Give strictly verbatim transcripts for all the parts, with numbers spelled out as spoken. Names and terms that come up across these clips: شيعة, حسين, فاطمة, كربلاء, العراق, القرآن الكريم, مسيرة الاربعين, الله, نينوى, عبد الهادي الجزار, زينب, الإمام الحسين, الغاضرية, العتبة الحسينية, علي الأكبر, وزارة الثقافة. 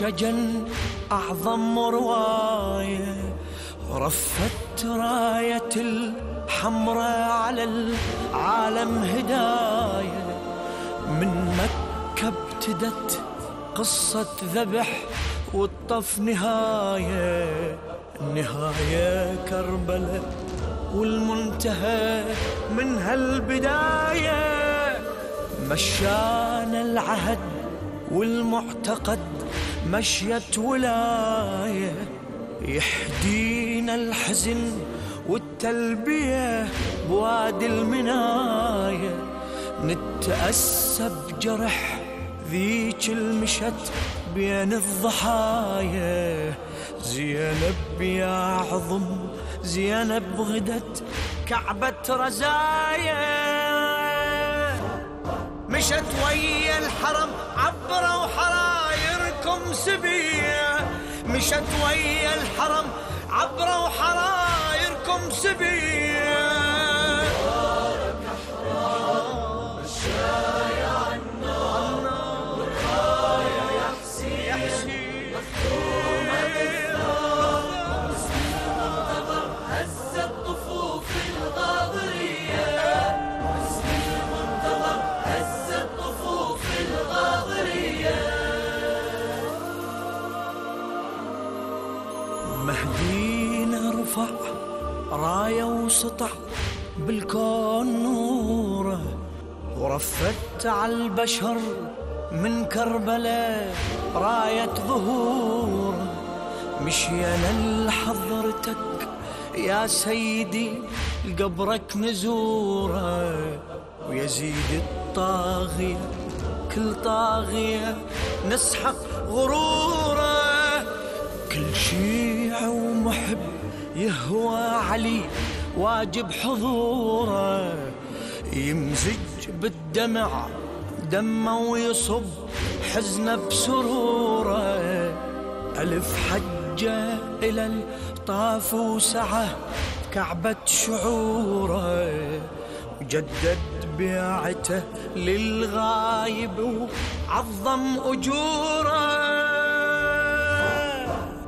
شجن أعظم رواية، رفت راية الحمراء على العالم هداية. من مكة ابتدت قصة ذبح والطف نهاية، النهاية كربلاء والمنتهى من هالبداية. مشانا العهد والمعتقد مشيت ولاية، يحدينا الحزن والتلبية بوادي المناية. نتأسى بجرح ذيك المشت بين الضحايا، زينب يا عظم زينب غدت كعبة رزايا. مشت ويا الحرم عبروا حرايركم سبية، مشت ويا الحرم عبروا حرايركم سبية. حرارك أحرار الشايع النار، والراية يا حسين مختومة بالثار. اسم المعتبر هزت طفوف الغاضرية، اسم المعتبر هزت مهدينا رفع راية وسطع بالكون نوره، ورفت عالبشر من كربلاء راية ظهوره. مشينا لحضرتك يا سيدي لقبرك نزوره، ويزيد الطاغية كل طاغية نسحق غروره. كل شيعي ومحب يهوى علي واجب حضوره، يمزج بالدمع دمه ويصب حزنه بسروره. ألف حجة إلى الطاف وسعه كعبة شعوره، وجدد بيعته للغايب وعظم أجوره.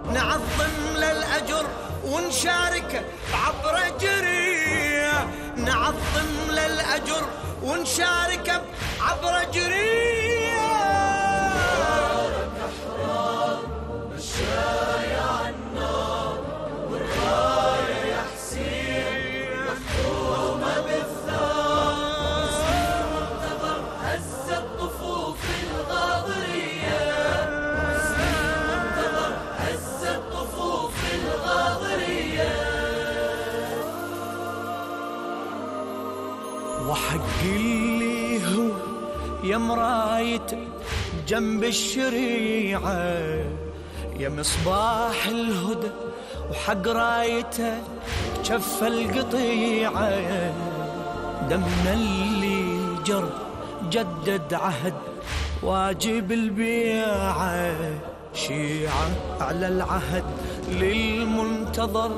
نعظم للأجر ونشاركه بعبره جريه، نعظم للأجر ونشاركه بعبره جريه. حرارك أحرار الشايع النار، والراية يا حسين مختومة بالثار. اسم المعتبر هزت طفوف الغاضرية، وحق اللي هو يا مرايته جنب الشريعة، يا مصباح الهدى وحق رايته جف القطيعة. دمنا اللي جر جدد عهد واجب البيعة، شيعة على العهد للمنتظر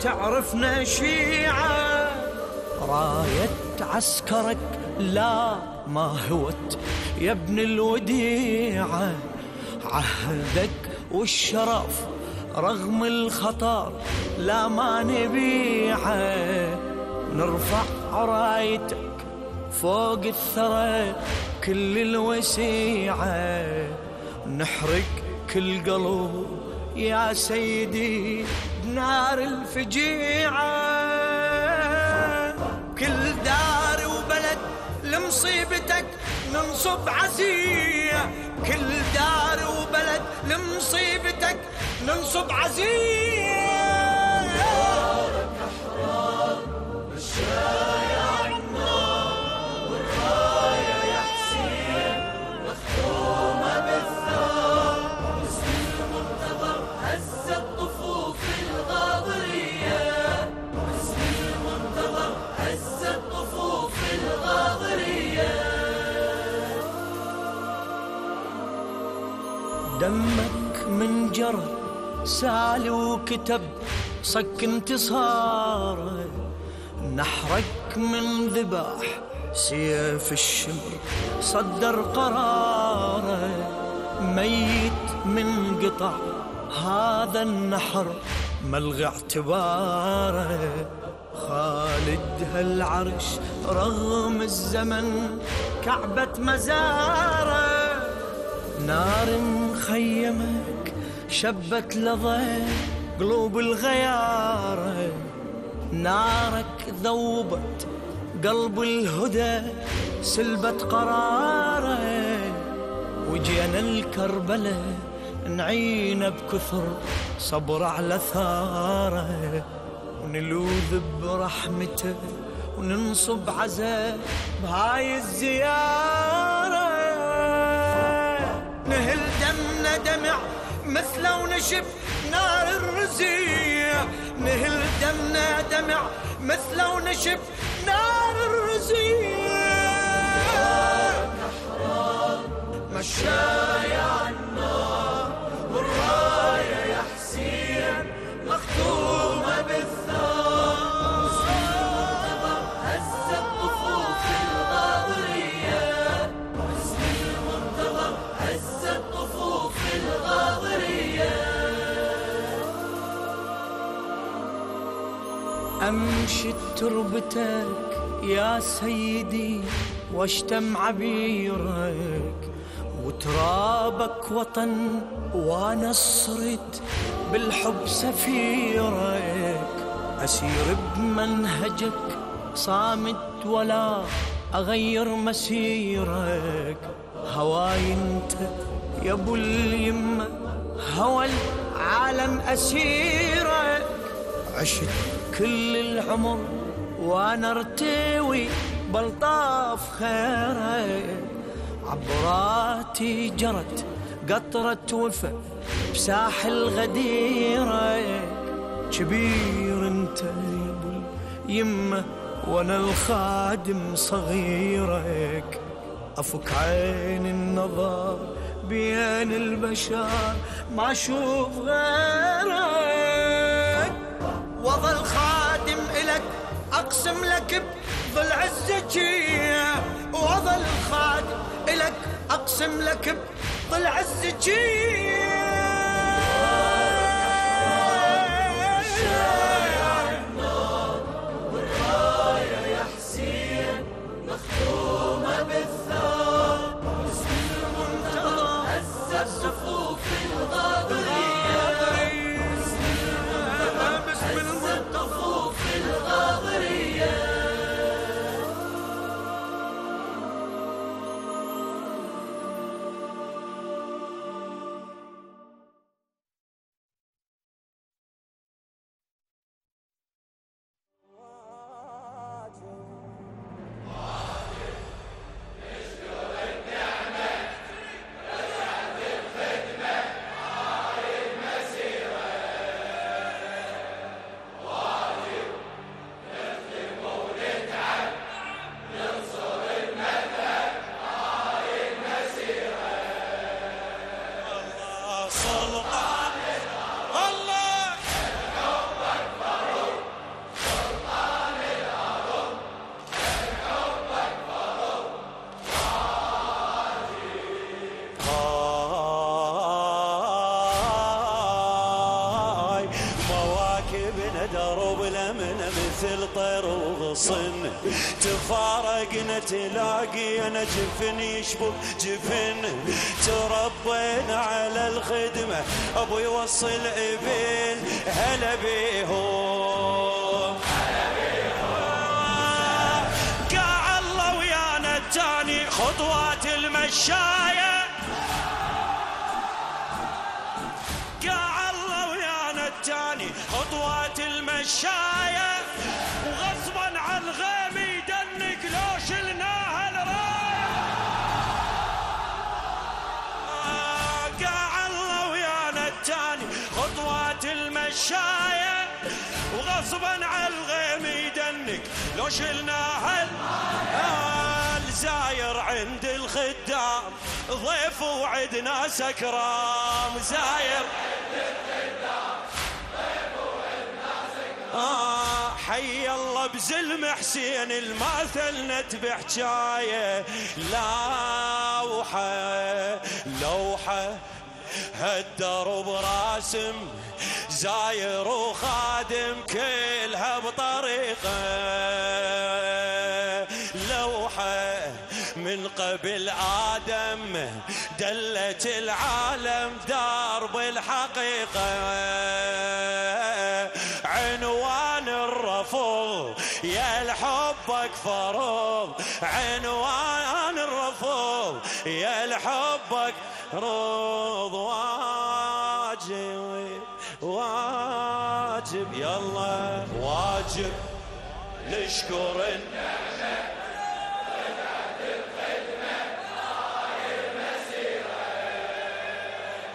تعرفنا شيعة. راية عسكرك لا ما هوت يا ابن الوديعة، عهدك والشرف رغم الخطر لا ما نبيعة. نرفع رايتك فوق الثرى كل الوسيعة، نحرق كل قلوب يا سيدي بنار الفجيعة. كل دار وبلد لمصيبتك ننصب عزية، كل دار وبلد لمصيبتك ننصب عزية. حرارك أحرار الشايع النار، والراية يا حسين مختومة بالثار. دمك من جر سال وكتب صك انتصار، نحرك من ذباح سيف الشمر صدر قراره. الميت من قطع هذا النحر ملغى اعتباره، خالد هالعرش رغم الزمن كعبة مزاره. نار مخيمك شبت لظى قلوب الغيارة، نارك ذوبت قلب الهدى سلبت قراره. وجينا الكربلة نعينا بكثر صبر على ثاره، ونلوذ برحمته وننصب عزاه بهاي الزيارة. نهل دمنا دمع مثله ونشف نار الرزية، نهل دمنا دمع مثله ونشف نار الرزية. مشايا عن النار والراية يا حسين مختومة بالثار، الغضب هز الطفوف الغاضرية، حسن المنتظر هز الطفوف الغاضرية. أمشت تربتك يا سيدي واشتم عبيرك، وترابك وطن وانا صرت بالحب سفيرك. اسير بمنهجك صامت ولا اغير مسيرك، هواي انت يا ابو اليمه هوى العالم اسيرك. عشت كل العمر وانا ارتوي بلطاف خيرك، عبراتي جرت قطرة وفا بساحل غديرك. كبير انت يا ابو اليمه وانا الخادم صغيرك، افك عين النظر بين البشر ما اشوف غيرك. وظل خادم الك اقسم لك بضلع الزكيه، وظل خادم الك اقسم لك بضلع الزكيه. تفارقنا تلاقينا جفن يشبك جفن، تربينا على الخدمة أبو يوصل إبل. هلا بيهم هلا بيهم قاع الله ويانا التاني خطوات المشاية، قاع الله ويانا التاني خطوات المشاية. وغصبا عن غيم يدنك لو شلناها الراية، قاع الله ويانا التاني خطوات المشاية. وغصبا عن غيم يدنك لو شلناها الراية. زاير عند الخدام ضيف وعد ناس اكرام، زاير عند الخدام ضيف وعد ناس اكرام. حي الله بزلم حسين الماثل نتبع حكايه لوحه لوحه هالدرب راسم زاير وخادم كلها بطريقه لوحه من قبل آدم دلت العالم درب الحقيقة عنوان الرفض يا الحبك فرض عنوان الرفض يا الحبك رض واجب واجب يلا واجب نشكر النعمة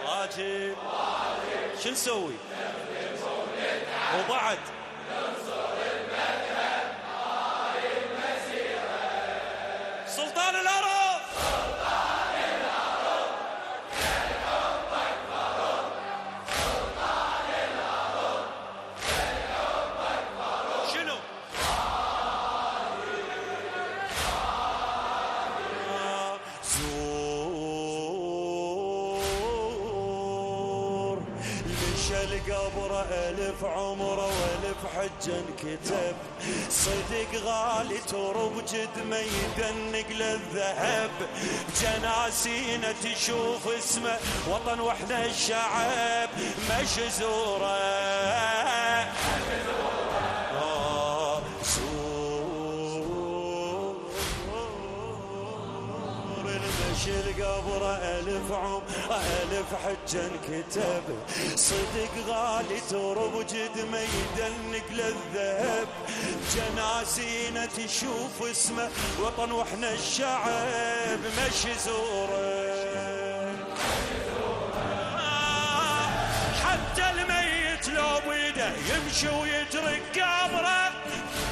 واجب شو نسوي؟ وبعد ننصر المذهب هاي المسيرة سلطان الأرض سلطان الأرض كان حبك فرض سلطان الأرض كان حبك فرض شنو؟ قبره ألف عمره وألف حج انكتب صدق غالي ترب جد ما يدنق للذهب جناسينا تشوف اسمه وطن وحده الشعب مش زوره آه زور المشي قبره ألف عمره ألف حجة انكتب صدق غالي ترب جد ما يدنق للذهب جنازينا تشوف اسمه وطن واحنا الشعب مشي زوره حتى الميت لو بيده يمشي ويترك قبره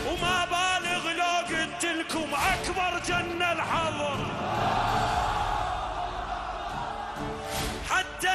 وما بالغ لو قلت لكم أكبر جنة الحضر حتى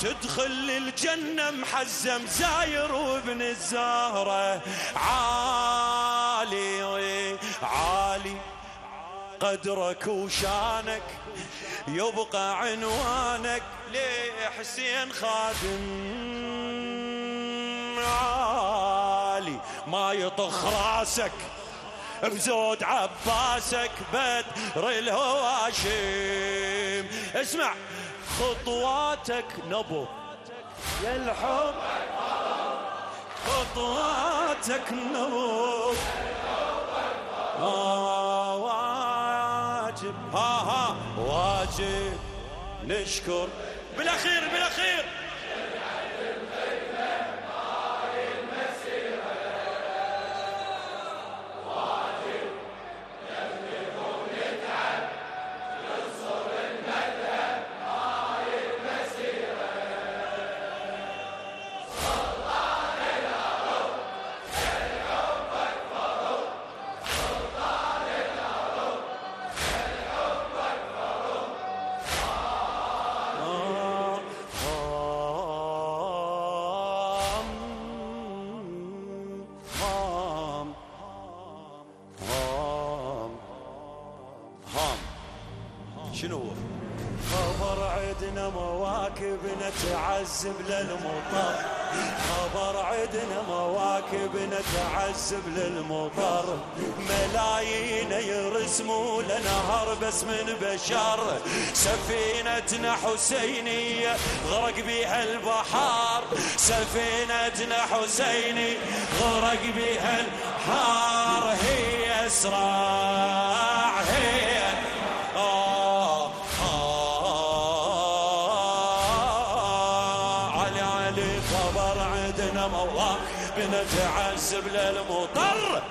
تدخل الجنة محزم زاير وابن الزهرة عالي عالي قدرك وشانك يبقى عنوانك ليه حسين خادم عالي ما يطخ راسك بزود عباسك بدر الهواشم اسمع خطواتك نبو يا الحب خطواتك نبو آه واجب ها ها واجب نشكر بالاخير بالاخير خبر عدنا مواكبنا تعذب للمطر خبر عدنا مواكبنا تعذب للمطر ملايين يرسموا لنهر بس من بشر سفينتنا حسينية غرق بها البحر سفينتنا حسيني غرق بها البحر هي اسرع هي بنتعذب للمطر،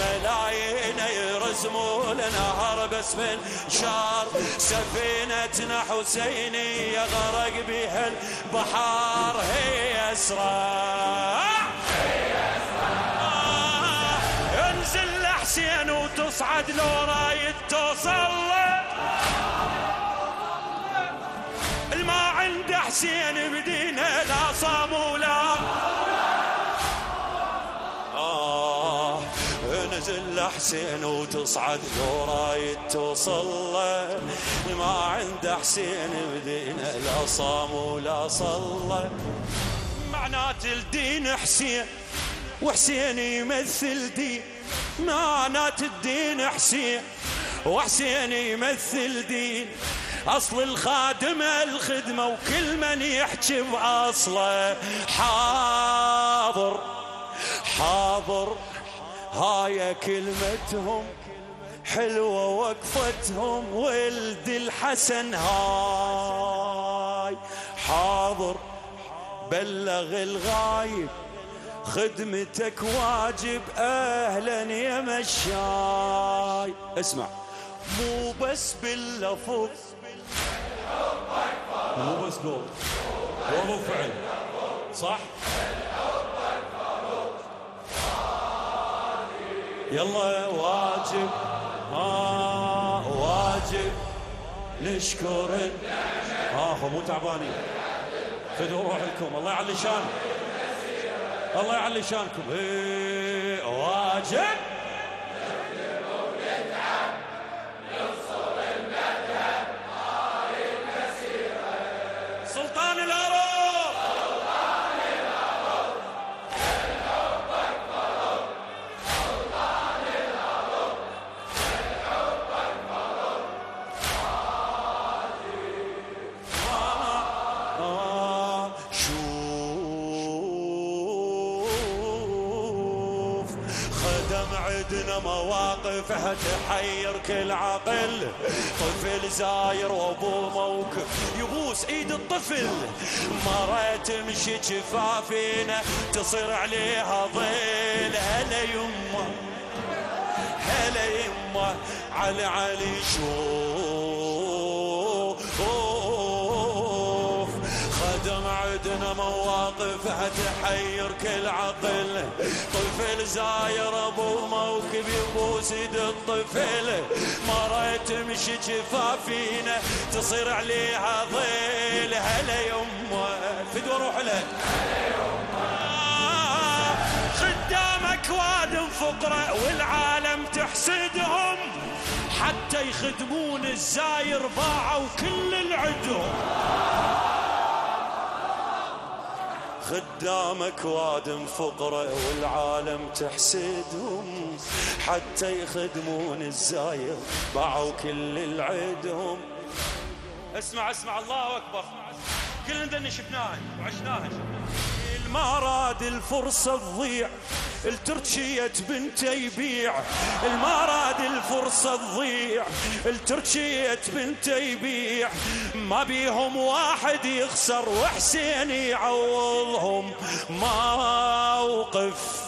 ملايين يرزموا لنهر بس من شار، سفينتنا حسينية غرق بها البحار. هي اسرع هي اسرع انزل لحسين وتصعد لو رايد توصل، حسين بدينا لا صام ولا آه. انزل لحسين وتصعد لو رايد توصل، ما عند حسين بدينا لا صام ولا صلى. معنات الدين حسين وحسين يمثل دين، معنات الدين حسين وحسين يمثل دين، أصل الخادمة الخدمة وكل من يحكي بأصله حاضر حاضر. هاي كلمتهم حلوة وقفتهم، ولد الحسن هاي حاضر. بلغ الغايب خدمتك واجب، أهلا يا مشاي. اسمع مو بس باللفظ مو بس قول ومو فعل، صح؟ يلا واجب آه واجب نشكر آه مو تعبانين. خذوا روحكم الله يعلي شان، الله يعلي شانكم. إيه واجب مواقفها تحير كل عقل، طفل زاير وابو موقف يبوس ايد الطفل، مرة تمشي جفافينا تصير عليها ظل. هلا يمه هلا يمه على علي شوف، خدم عدنا مواقفها تحير كل عقل، طفل زاير ابو موكب يبوس ايد الطفل، مرة تمشي جفافينا تصير عليها ظل. هلا يمه فدوى روح لها آه. خدامك وادم فقراء والعالم تحسدهم، حتى يخدمون الزاير باعوا كل العدهم. خدامك وادم فقراء والعالم تحسدهم، حتى يخدمون الزاير باعوا كل العدهم. اسمع اسمع الله اكبر، كلنا ذني شفناها وعشناها. ما راد الفرصة تضيع التركية بنته يبيع، ما راد الفرصة تضيع التركية بنته يبيع، ما بيهم واحد يخسر وحسين يعوضهم. موقف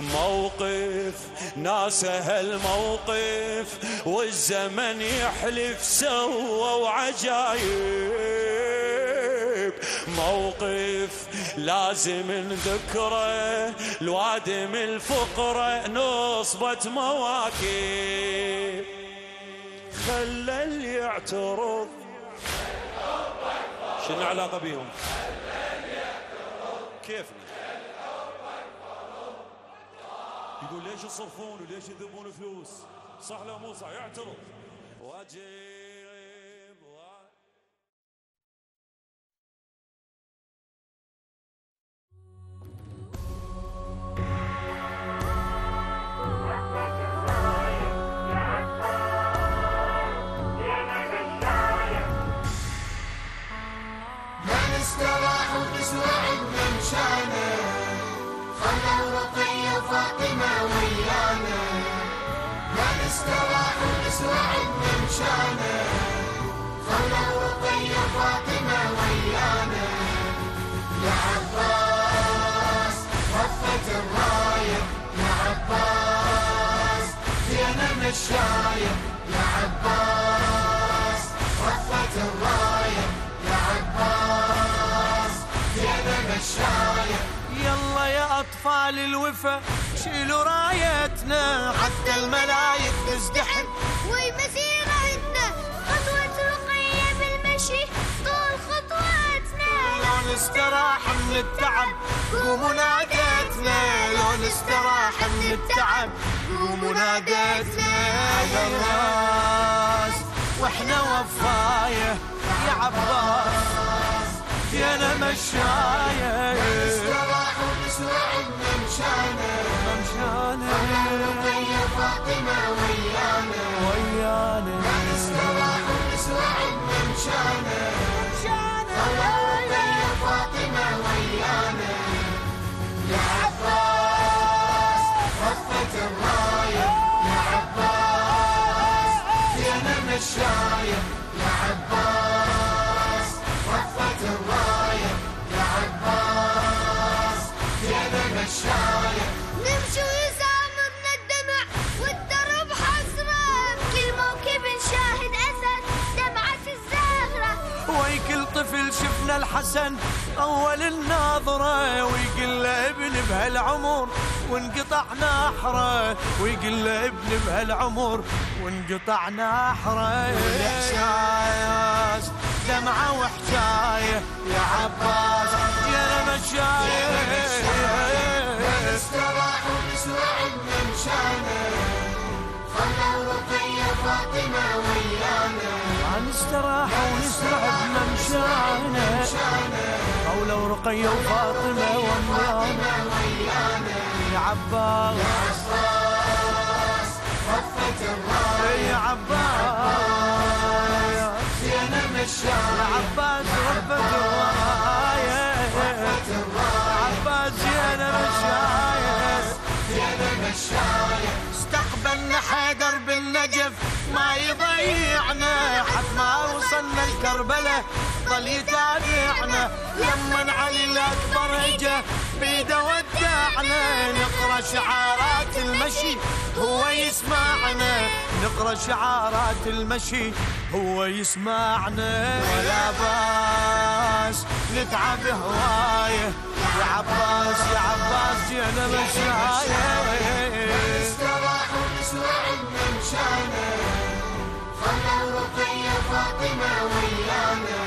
موقف ناسى هالموقف، والزمن يحلف سووا عجايب. موقف لازم نذكره، الوادم الفقرة نصبت مواكب. خلى اللي يعترض شنو علاقة بيهم؟ كيفنا يقول ليش يصرفون وليش يذبون فلوس، صح لا مو صح؟ يعترض واجب. الشراية يا عباس، رفعت الراية يا عباس، يدنا الشراية. يلا يا أطفال الوفا شيلوا رايتنا، حتى الملايك تزدحم ومسيرتنا، خطوة رقية بالمشي طول خطواتنا، لو نستراح من التعب قوموا ناديتنا، لو نستراح من التعب قوموا ناديتنا. يا ناس واحنا وفاية يا عباس، يانا مشاية، لا نستراح ونسرع بممشانا، طلع رقية فاطمة ويانا، لا نستراح ونسرع بممشانا، طلع رقية فاطمة ويانا. يا عباس رفعت الراية يا عباس، يانا مشاية يا عباس، رفعت الراية يا عباس، يانا مشاية. نمشي ويسامرنا الدمع والدرب حسرة، كل موكب نشاهد أسد دمعة الزهرة، ويكل طفل شفنا الحسن أول الناظرة، ويقل له ابن بهالعمر وانقطع نحره، ويقل له ابن بهالعمر وانقطع نحره. والإحساس دمعة وحكاية يا عباس، يا مشاية، لا نستراح ونسرع بممشانا، خلوا رقية فاطمة ويانا، لا نستراح ونسرع بممشانا، خلوا رقية وفاطمة ويانا. يا عباس رفعت الراية يا عباس، يانا مشاية، يا عباس رفعت الراية، يانا مشاية، يانا مشاية. استقبلنا حيدر بالنجف ما يضيعنا، حتى ما وصلنا لكربلاء ظل يتابعنا، لمن علي الأكبر اجا بيده ودعنا، نقرأ شعارات المشي هو يسمعنا، نقرأ شعارات المشي هو يسمعنا. ولا باس نتعب هواية يا عباس، يا عباس جينا مشاية، لا نستراح ونسرع بممشانا، خلوا رقية فاطمة ويانا،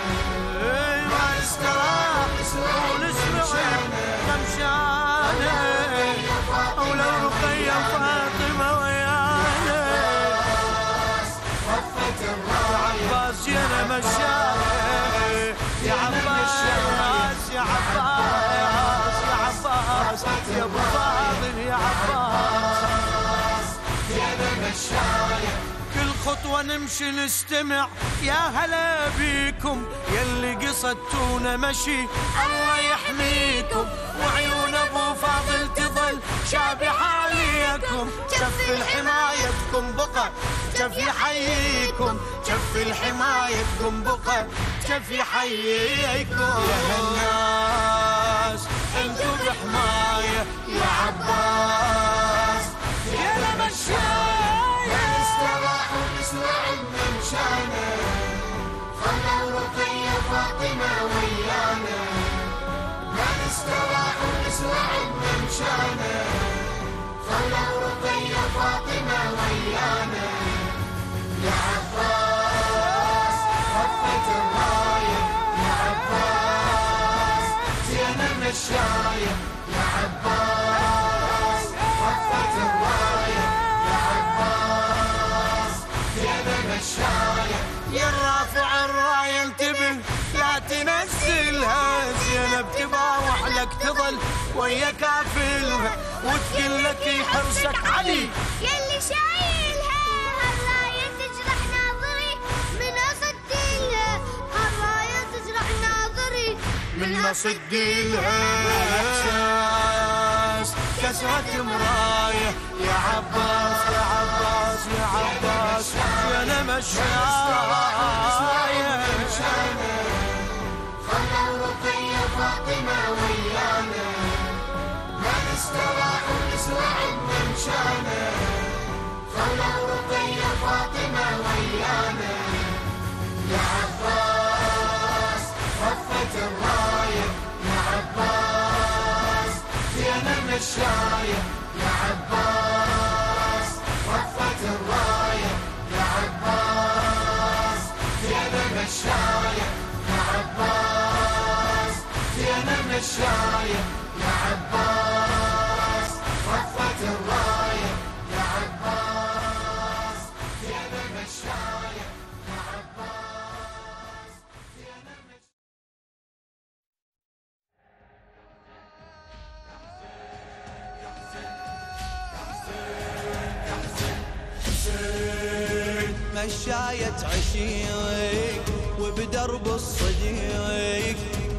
لا نستراح ونسرع بممشانا، خلوا رقية فاطمة ويانا. وقفت الراية يا عباس، جينا مشاية، يا عباس، يا عباس، يا ابو فاضل، يا عباس، يانا مشاية. كل خطوة نمشي نستمع يا هلا بيكم، يلي قصدتونا مشي الله يحميكم، وعيون ابو فاضل تظل شابحة عليكم، شف الحمايتكم بقى شف يحييكم، شف الحمايتكم بقى شف يحييكم. يا هالناس انتو بحماية يا عباس، يانا مشاية، لا نستراح ونسرع بممشانا، خلوا رقية فاطمة ويانا، لا نستراح ونسرع بممشانا، خلوا رقية فاطمة ويانا. يا عباس رفعت الراية يا عباس، يانا مشاية يا عباس، رفعت الراية يا عباس، يانا مشاية. يا رافع الراية انتبه لا تنزلها، زينب تباوح لك تظل ويا كافلها، وتقول لك حرصك علي يلي شايلها، من ما صديلها. والإحساس كسرة مراية يا عباس، يا عباس، يا عباس، يانا مشاية، خلوا رقية فاطمة ويانا، لا نستراح ونسرع بممشانا، خلوا رقية الشراية يا عباس، رفعت الراية يا عباس، فينا من الشراية يا عباس، فينا من الشراية يا عباس، رفعت الراية يا عباس، فينا من الشراية يا عباس، فينا من الشراية. مشاية عشيق وبدرب الصديق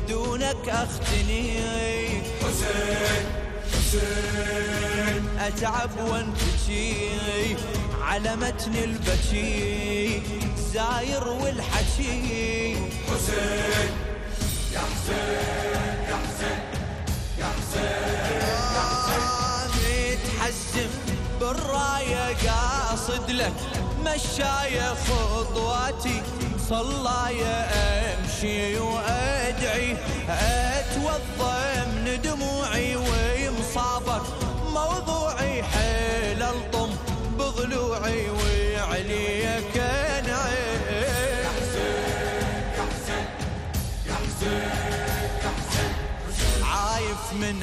دونك اختنيق، حسين حسين اتعب وانتجي على متن البكي زاير والحكي، حسين يا حسين يا حسين يا حسين يا حسين متحسن بالرايه قاصد لك مشاية خطواتي، صلايا امشي وادعي اتوضا من دموعي، ومصابك موضوعي حيل الطم بضلوعي وعليك انعي، يا حسين يا حسين يا حسين عايف من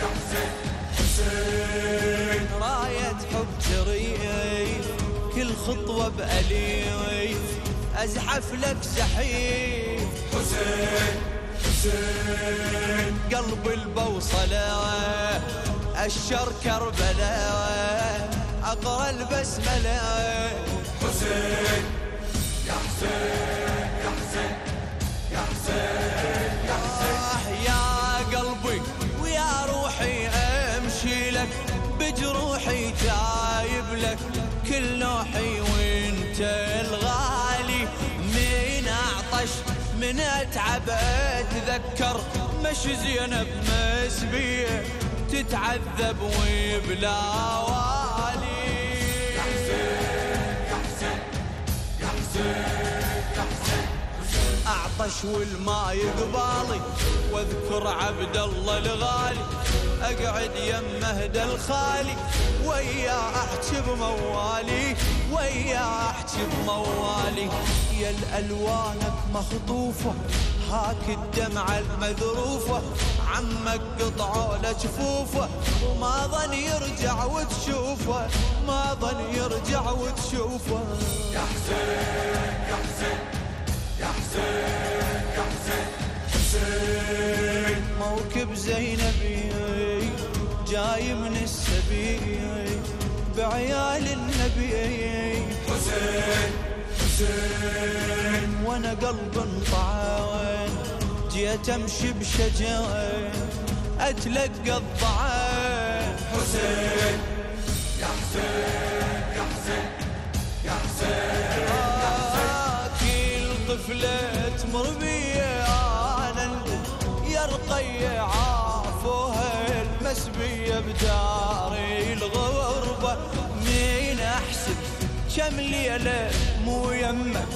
يا حسين راية حب جريف كل خطوة بأليف أزحف لك زحيف، حسين حسين قلب البوصلة أشر كربلاء أقرأ البسملة، حسين يا حسين يا حسين يا حسين يا حسين يا قلبي ويا روحي شيلك بجروحي جايب لك كل نوحي، وانت الغالي من اعطش من اتعب اتذكر، مش زينب مسبيه تتعذب وبلا والي، يا حسين يا حسين يا حسين يا حسين اعطش والما يقبالي، واذكر عبد الله الغالي اقعد يمه دل خالي، ويا احكي بموالي، ويا احكي بموالي، يا الالوانك مخطوفه هاك الدمعه المذروفه، عمك قطعوا له جفوفه وما ظن يرجع وتشوفه، ما ظن يرجع وتشوفه، يا حسين يا حسين يا حسين يا حسين موكب زينبي جاي من السبيل بعيال النبي، حسين حسين وانا قلب انطعان جيت امشي بشجاعة اتلقى الضعان، حسين يا حسين يا حسين يا حسين آه كل طفلة تمر بيا انا يا رقية عافوها مسبية بداري الغربة، مين أحسب كم ليلة مو يمك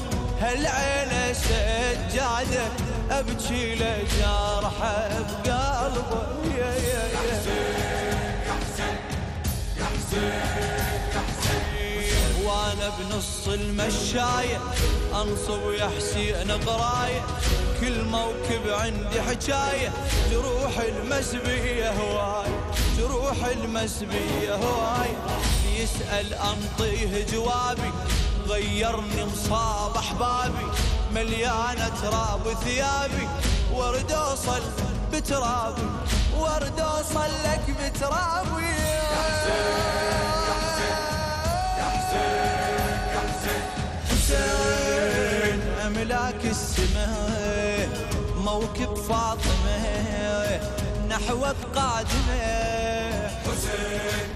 هالعيلة سجادة أبكي له جرحة بقلبه، يا يا يا حسين يا حسين وأنا بنص المشاية أنصب يا حسين قراية، كل موكب عندي حكاية، جروح المسبية هواي، جروح المسبية هواي، يسأل أنطيه جوابي، غيرني مصاب أحبابي، مليانة تراب ثيابي، ورد أوصل بترابي، ورد أوصل لك بترابي، يا حسين يا حسين يا حسين حسين أملاك السماء موكب فاطمة نحوك قادمة، حسين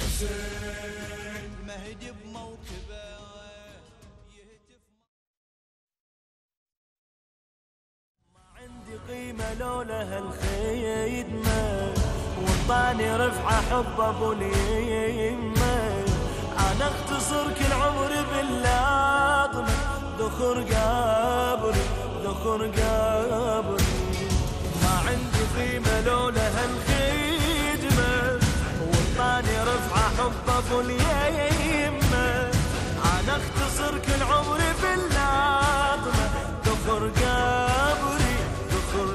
حسين مهدي بموكبه يهتف ما عندي قيمه لولا هالخيمه وطاني رفعه حب ابو اليمه انا اختصر كل عمري باللاطمه ذخر قبري ذخر قبري ما عندي قيمه لولا هالخيمه وطاني رفعه حب ابو اليمه انا اختصر كل عمري باللاطمه ذخر قبري ذخر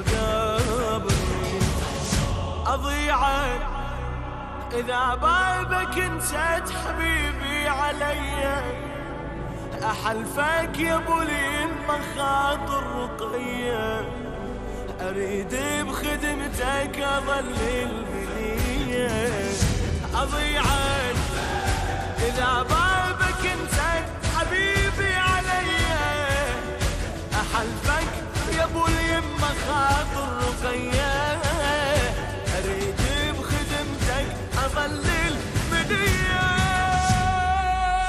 قبري اضيعك إذا بابك نسيت حبيبي علي أحلفك يا أبو اليمة خاطر رقية أريد بخدمتك أظل البنية أضيعك إذا بابك نسيت حبيبي علي أحلفك يا أبو اليمة خاطر رقية أريد أظل البنية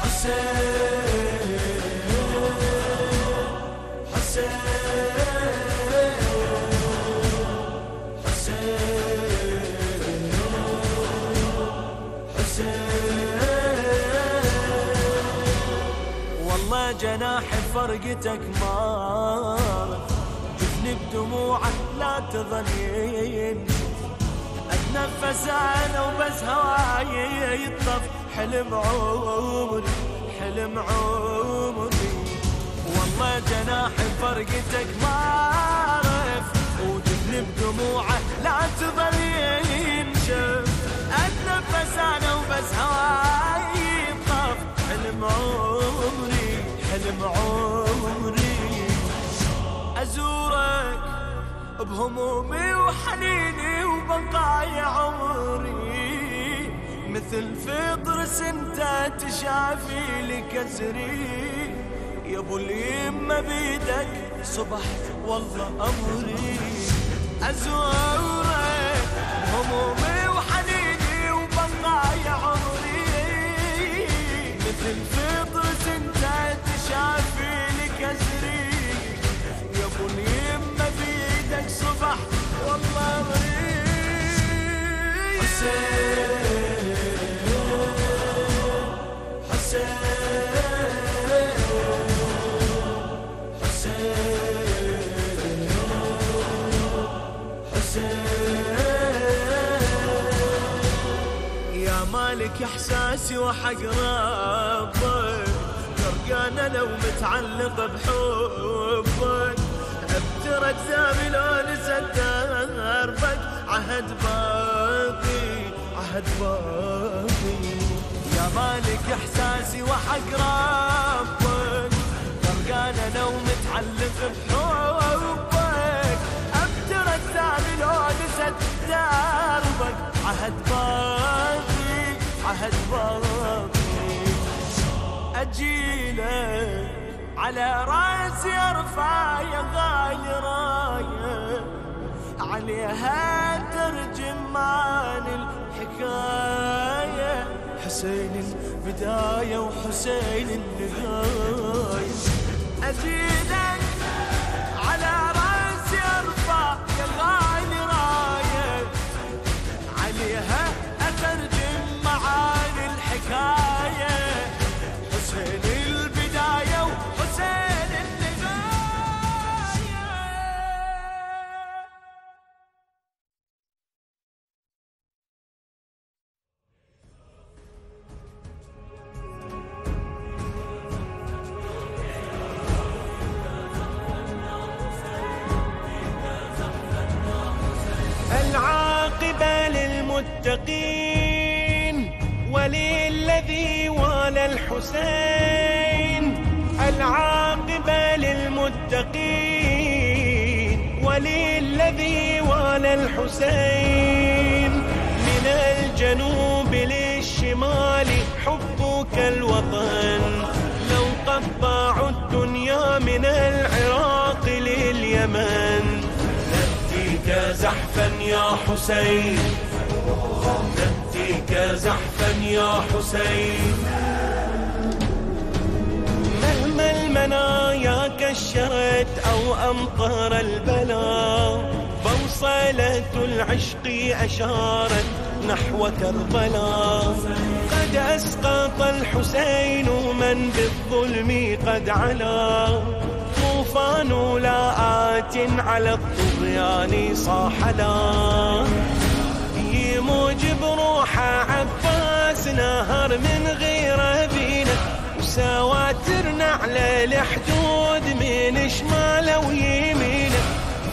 حسين حسين حسين حسين والله جناح فرقتك مار جفني بدموعك لا تظنين اتنفس انا وبس هواي يطف حلم عمري حلم عمري والله جناح فرقتك ما اعرف وجبني بدموعه لا تظل ينشف اتنفس انا وبس هواي يطف حلم عمري حلم عمري ازورك بهمومي وحنيني وبقايا عمري مثل فطر سنتا تشافي لي كسري يا ابو اليمة بيدك صبح والله امري ازورك بهمومي وحنيني وبقايا عمري مثل فطر سنتا تشافي لي كسري يا ابو اليمة بيدك صبح والله مريض حسين حسين حسين حسين يا مالك احساسي وحق ربك غرقانه لو متعلقه بحبك ابترت زامي لو نسيت دربك عهد باقي عهد باقي يا مالك احساسي وحق ربك غرقانه لو متعلق بحبك ابترت زامي لو نسيت دربك عهد باقي عهد باقي اجيلك على راسي ارفع يا غالي رايه عليها ترجمان الحكايه حسين البدايه وحسين النهايه اجيلك على راسي ارفع يا غالي رايه عليها اترجم معاني الحكايه حسين وللذي والى الحسين العاقبة للمتقين وللذي والى الحسين من الجنوب للشمال حبك الوطن لو قطع الدنيا من العراق لليمن نأتيك زحفا يا حسين عليك زحفا يا حسين، مهما المنايا كشرت أو أمطر البلاء، بوصلة العشق أشارت نحو كربلاء. قد أسقط الحسين من بالظلم قد علا، طوفان لاءات على الطغيان صاح لا، يموجب روح عباس نهر من غير بينا، وسواترنا على الحدود من شماله ويمينه،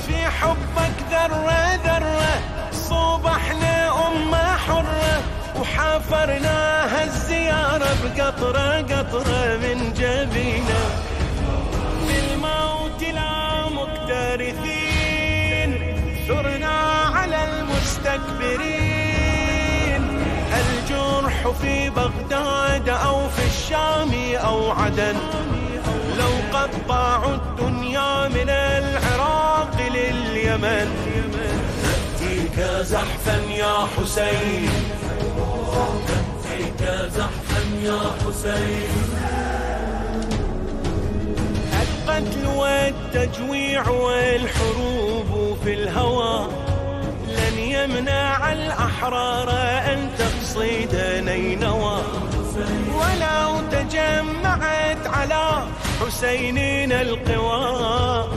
في حبك ذرة ذرة صبحنا أمة حرة، وحافرنا هالزيارة بقطرة قطرة من جبينا، بالموت لا مكترثين ثرنا على المستكبرين، الجرح في بغداد أو في الشام أو عدن، لو قطعوا الدنيا من العراق لليمن. نأتيك زحفا يا حسين، نأتيك زحفا يا حسين، القتل والتجويع والحروب في الهوى، لن يمنع الأحرار أن تقصد نينوى، ولو تجمعت على حسيننا القوى،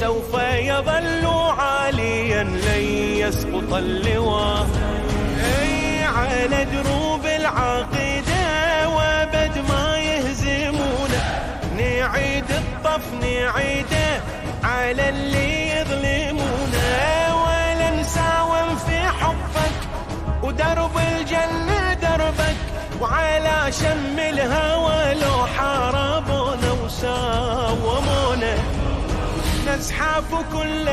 سوف يظل عاليا لن يسقط اللواء، أي على دروب العقيدة وابد ما يهزمونا، نعيد الطف نعيده على اللي يظلمونا، ولا نساوم في حبك ودرب الجنة دربك، وعلى شم الهوى لو حاربونا وساومونا، نزحف كل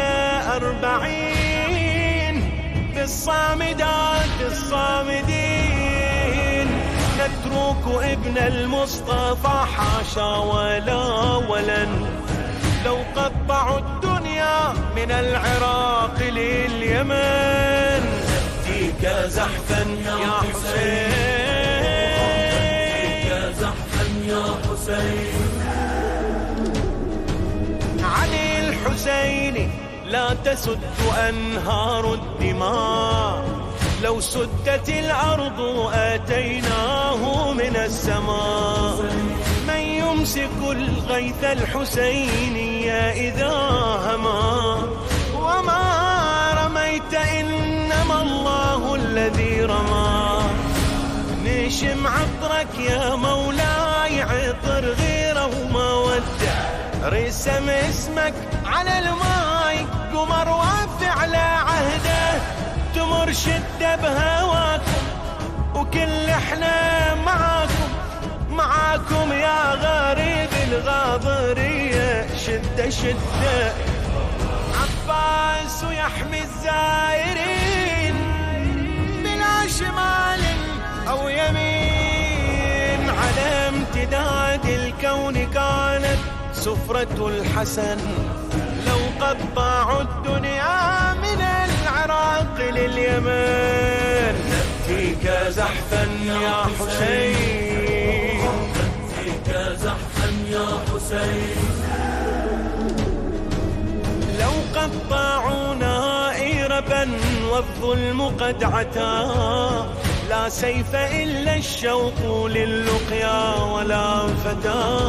أربعين بالصامدات الصامدين، نترك ابن المصطفى حاشا ولا ولن، لو قطعوا الدنيا من العراق لليمن. نأتيك زحفا يا حسين، نأتيك زحفا يا حسين، عن الحسين لا تسد أنهار الدماء، لو سدت الأرض أتيناه من السماء، من يمسك الغيث الحسينية إذا هما، وما رميت إنما الله الذي رمى، نشم عطرك يا مولاي عطر غيره ما ودع، رسم اسمك على الماي قمر وافع على عهده، تمر شدة بهواكم وكل احنا معاكم، معاكم يا غريب الغاضرية شدة شدة، عباس ويحمي الزائرين بلا شمال أو يمين، على امتداد الكون كانت سفرة الحسن، لو قطعوا الدنيا من العراق لليمن. نأتيك زحفا يا حسين، نأتيك زحفا يا حسين، لو قطعوا نائربا والظلم قد عتا، لا سيف إلا الشوق لللقيا ولا فتى،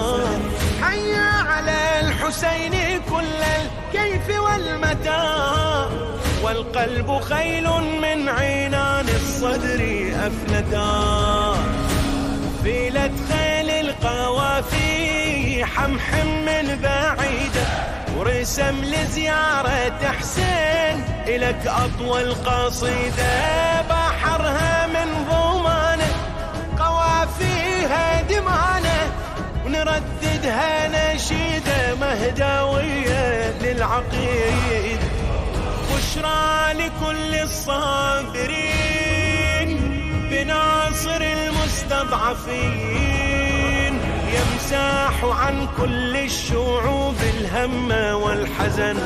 حيا على الحسين كل الكيف والمتى، والقلب خيل من عينان الصدر أفنتا، فيلة خيل القوافي حمحم من بعيدة، ورسم لزيارة حسين إلك أطول قصيدة، بحرها من ظمانه قوافيها دمانه، ونرددها نشيدة مهداوية للعقيد، بشرى لكل الصابرين بناصر المستضعفين، يمساح عن كل الشعوب الهم والحزن،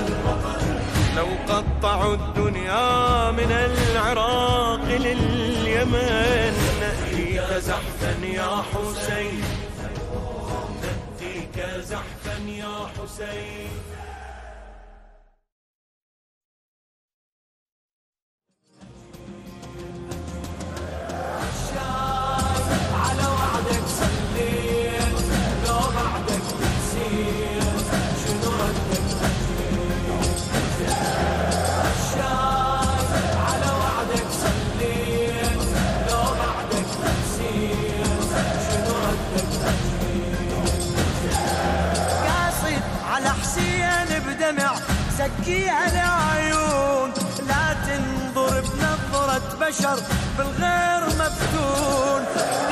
لو قطعوا الدنيا من العراق لليمن نأتيك زحفا يا حسين، نأتيك زحفا يا حسين. سكيها العيون لا تنظر بنظرة بشر بالغير مفتون،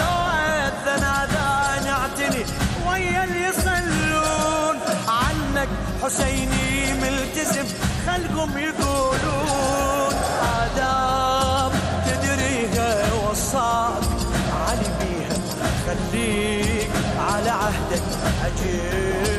لو أذنا ذا نعتني ويا اللي يصلون عنك حسيني ملتزم خلقهم يقولون آداب تدريها وصاك علي بيها خليك على عهدك عجيب.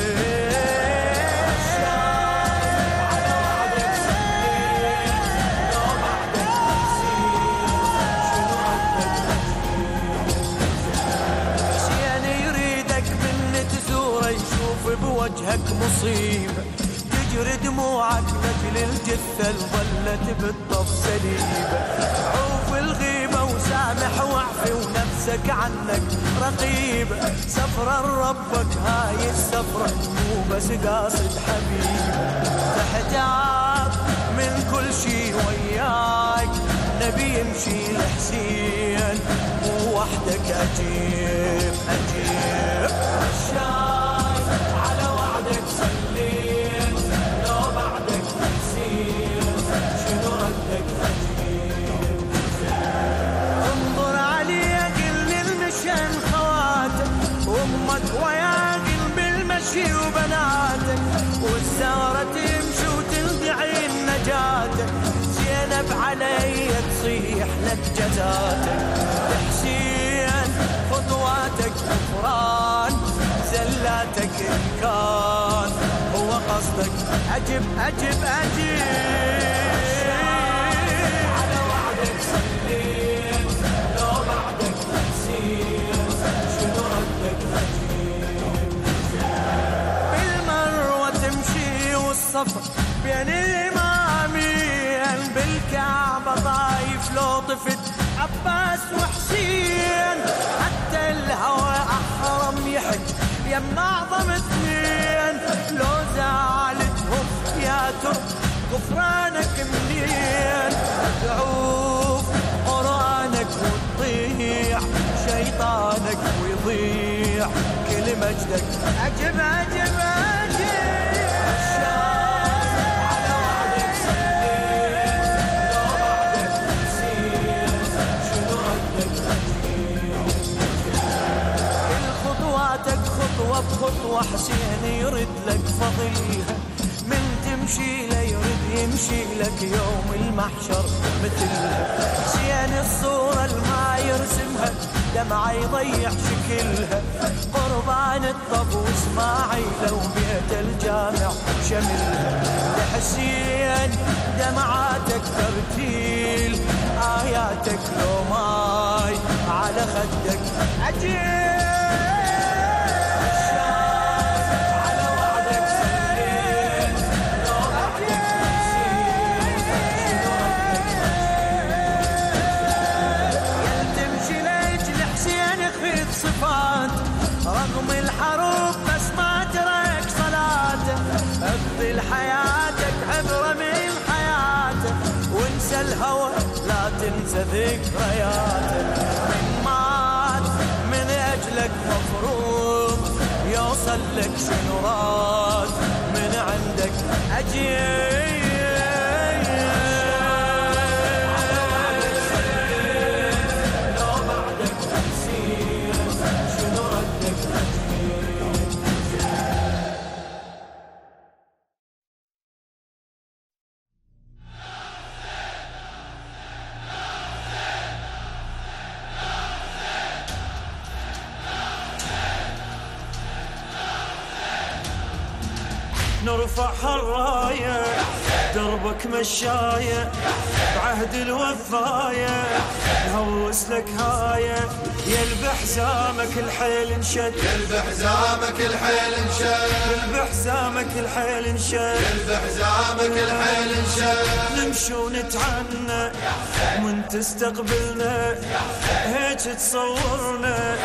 وجهك مصيبة تجري دموعك مثل الجثة الظلت بالطف سليبة، عوف الغيبة وسامح واعفي ونفسك عنك رقيبة، سفرة لربك هاي السفرة مو بس قاصد حبيبة، تحتاج من كل شي وياك نبي يمشي الحسين مو وحدك أجيب أجيب. وبناتك والزهرة تمشي وتلقعي نجاتك، زينب علي تصيح لك جزاتك، حسين خطواتك غفران زلاتك إن كان هو قصدك أجب أجب أجب. على وعدك صليت لو بعدك تنسيت شنو ردك بين الإمامين، بالكعبة ضايف لو طفت عباس وحسين، حتى الهوى أحرم يحك يم أعظم اثنين، لو زعلتهم يا ترب غفرانك منين، تعوف قرآنك وتطيع شيطانك ويضيع كل مجدك أجب أجب أجب. خطوة حسين يرد لك فضيها، من تمشي له يرد يمشي لك يوم المحشر مثلها، حسين الصورة الما يرسمها دمعة يضيع شكلها، قربان الطب واسماعيله وبيت الجامع شملها، لحسين دمعاتك ترتيل آياتك لو ماي على خدك عجيب. رغم الحروب بس ما ترك صلاته، اقضي لحياتك عبرة من حياتك، وانسى الهوى لا تنسى ذكرياتك، من مات من اجلك مفروض يوصل لك شنو راد من عندك اجيب. نرفعها الراية، دربك مشاية بعهد الوفاية، نهوس لك هاية يلب حزامك الحيل انشد، يلب حزامك الحيل انشد، يلب حزامك الحيل انشد، يلب حزامك الحيل انشد، نمشي ونتعنى من تستقبلنا، هيك تصورنا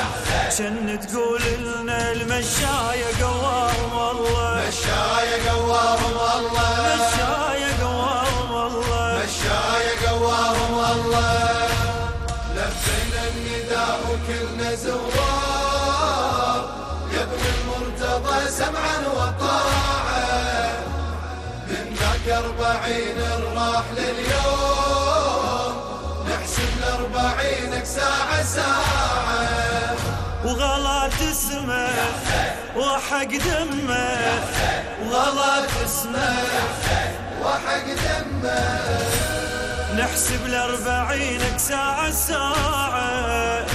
كأن تقول لنا المشاية قواهم والله، مشاية قواهم والله، مشاية قواهم والله، مشاية قواهم والله. لبينا النداء وكلنا زوار، يا ابن المرتضى سمعا وطاعة، منك أربعين الراح لليوم، نحسب لأربعينك ساعة ساعة، وغلا تسمع وحق دمه، وغلا تسمع وحق دمه، نحسب لأربعينك ساعة ساعة،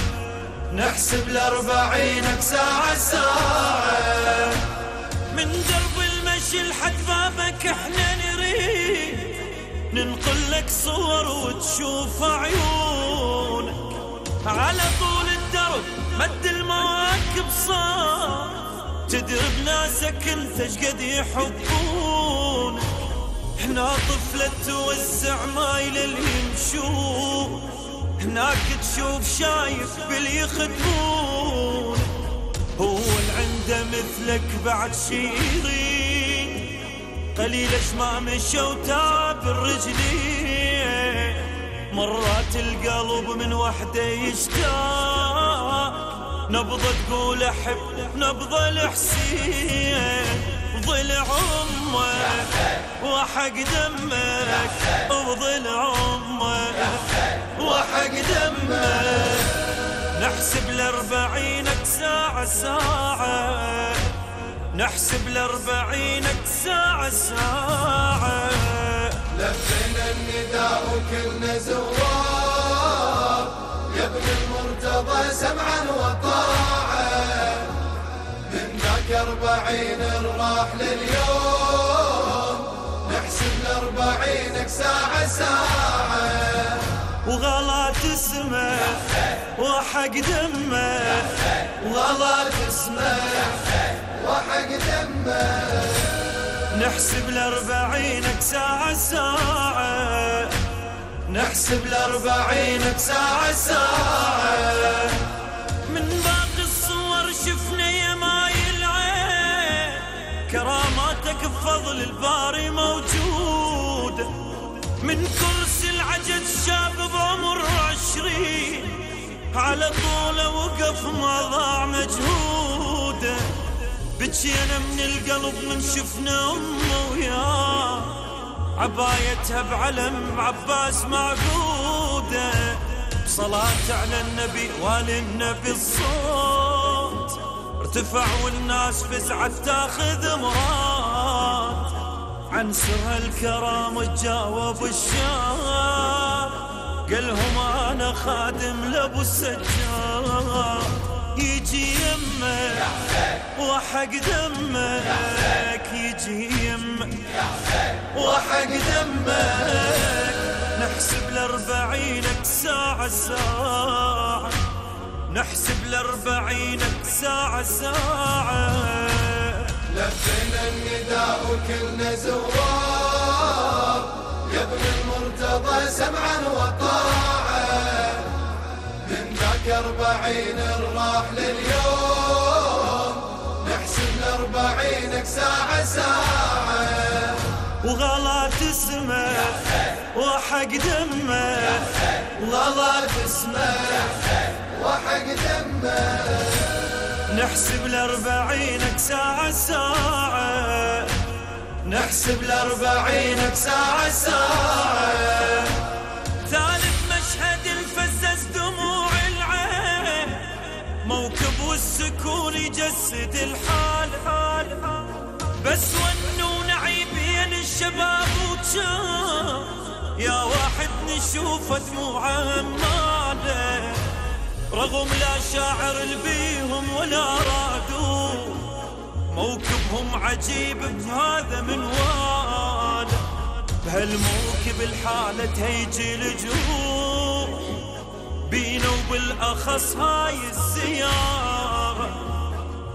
نحسب لأربعينك ساعة ساعة، من درب المشي لحد بابك احنا نريد ننقل لك صور وتشوف عيونك، على طول الدرب مد المواكب صار، تدري بناسك انت شقد يحبون، هنا طفلة توزع ماي لليمشون، هناك تشوف شايف باللي يخدمون، هو اللي عنده مثلك بعد شيرين، قليل اش ما مشى وتاب الرجلين، مرات القلب من وحده يشتاق، نبضة تقول احب نبضة الحسين، ظل عمك وحق دمك، وظل عمك وحق دمك، نحسب لأربعينك ساعة ساعة، نحسب لأربعينك ساعة ساعة، لبينا النداء وكلنا زوار، يا ابن المرتضى سمعا وطاعة، منك أربعين الراح لليوم، نحسب لأربعينك ساعة ساعة، وغلا تسمع وحق دمه، وغلا تسمع وحق دمه، نحسب لأربعينك ساعة ساعة، نحسب لأربعينك ساعة ساعة، من باقي الصور شفنا يا كراماتك بفضل الباري موجودة، من كرسي العجز شاب بعمر عشرين، على طوله وقف ما ضاع مجهوده، بجينا من القلب من شفنا أمه وياه، عبايتها بعلم عباس معقودة، بصلاة على النبي والنبي الصوت ارتفع، والناس فزعت تاخذ مراد، عن سر الكرام تجاوب الشاب، قالهم انا خادم لابو السجاد، يجي يمك وحق دمك، يجي يمك وحق دمك، نحسب لأربعينك ساعة ساعة، نحسب لأربعينك ساعة ساعة، لبينا النداء وكلنا زوار، يا ابن المرتضى سمعا وطاعة، منك أربعين الراح لليوم، نحسب لأربعينك ساعة ساعة، وغلا تسمع وحق دمه، وغلا تسمع وحق دمه، نحسب لأربعينك ساعة ساعة، نحسب لأربعينك ساعة ساعة، ثالث مشهد الفزز دموع العين، موكب والسكون يجسد الحال، بس ونو نعي بين الشباب وجاب، يا واحد نشوف دموعه ماله، رغم لا شاعر بيهم ولا رادوا، موكبهم عجيب بهذا منوال، بهالموكب الحالة تهيجي الجروح بينا وبالأخص هاي الزيارة،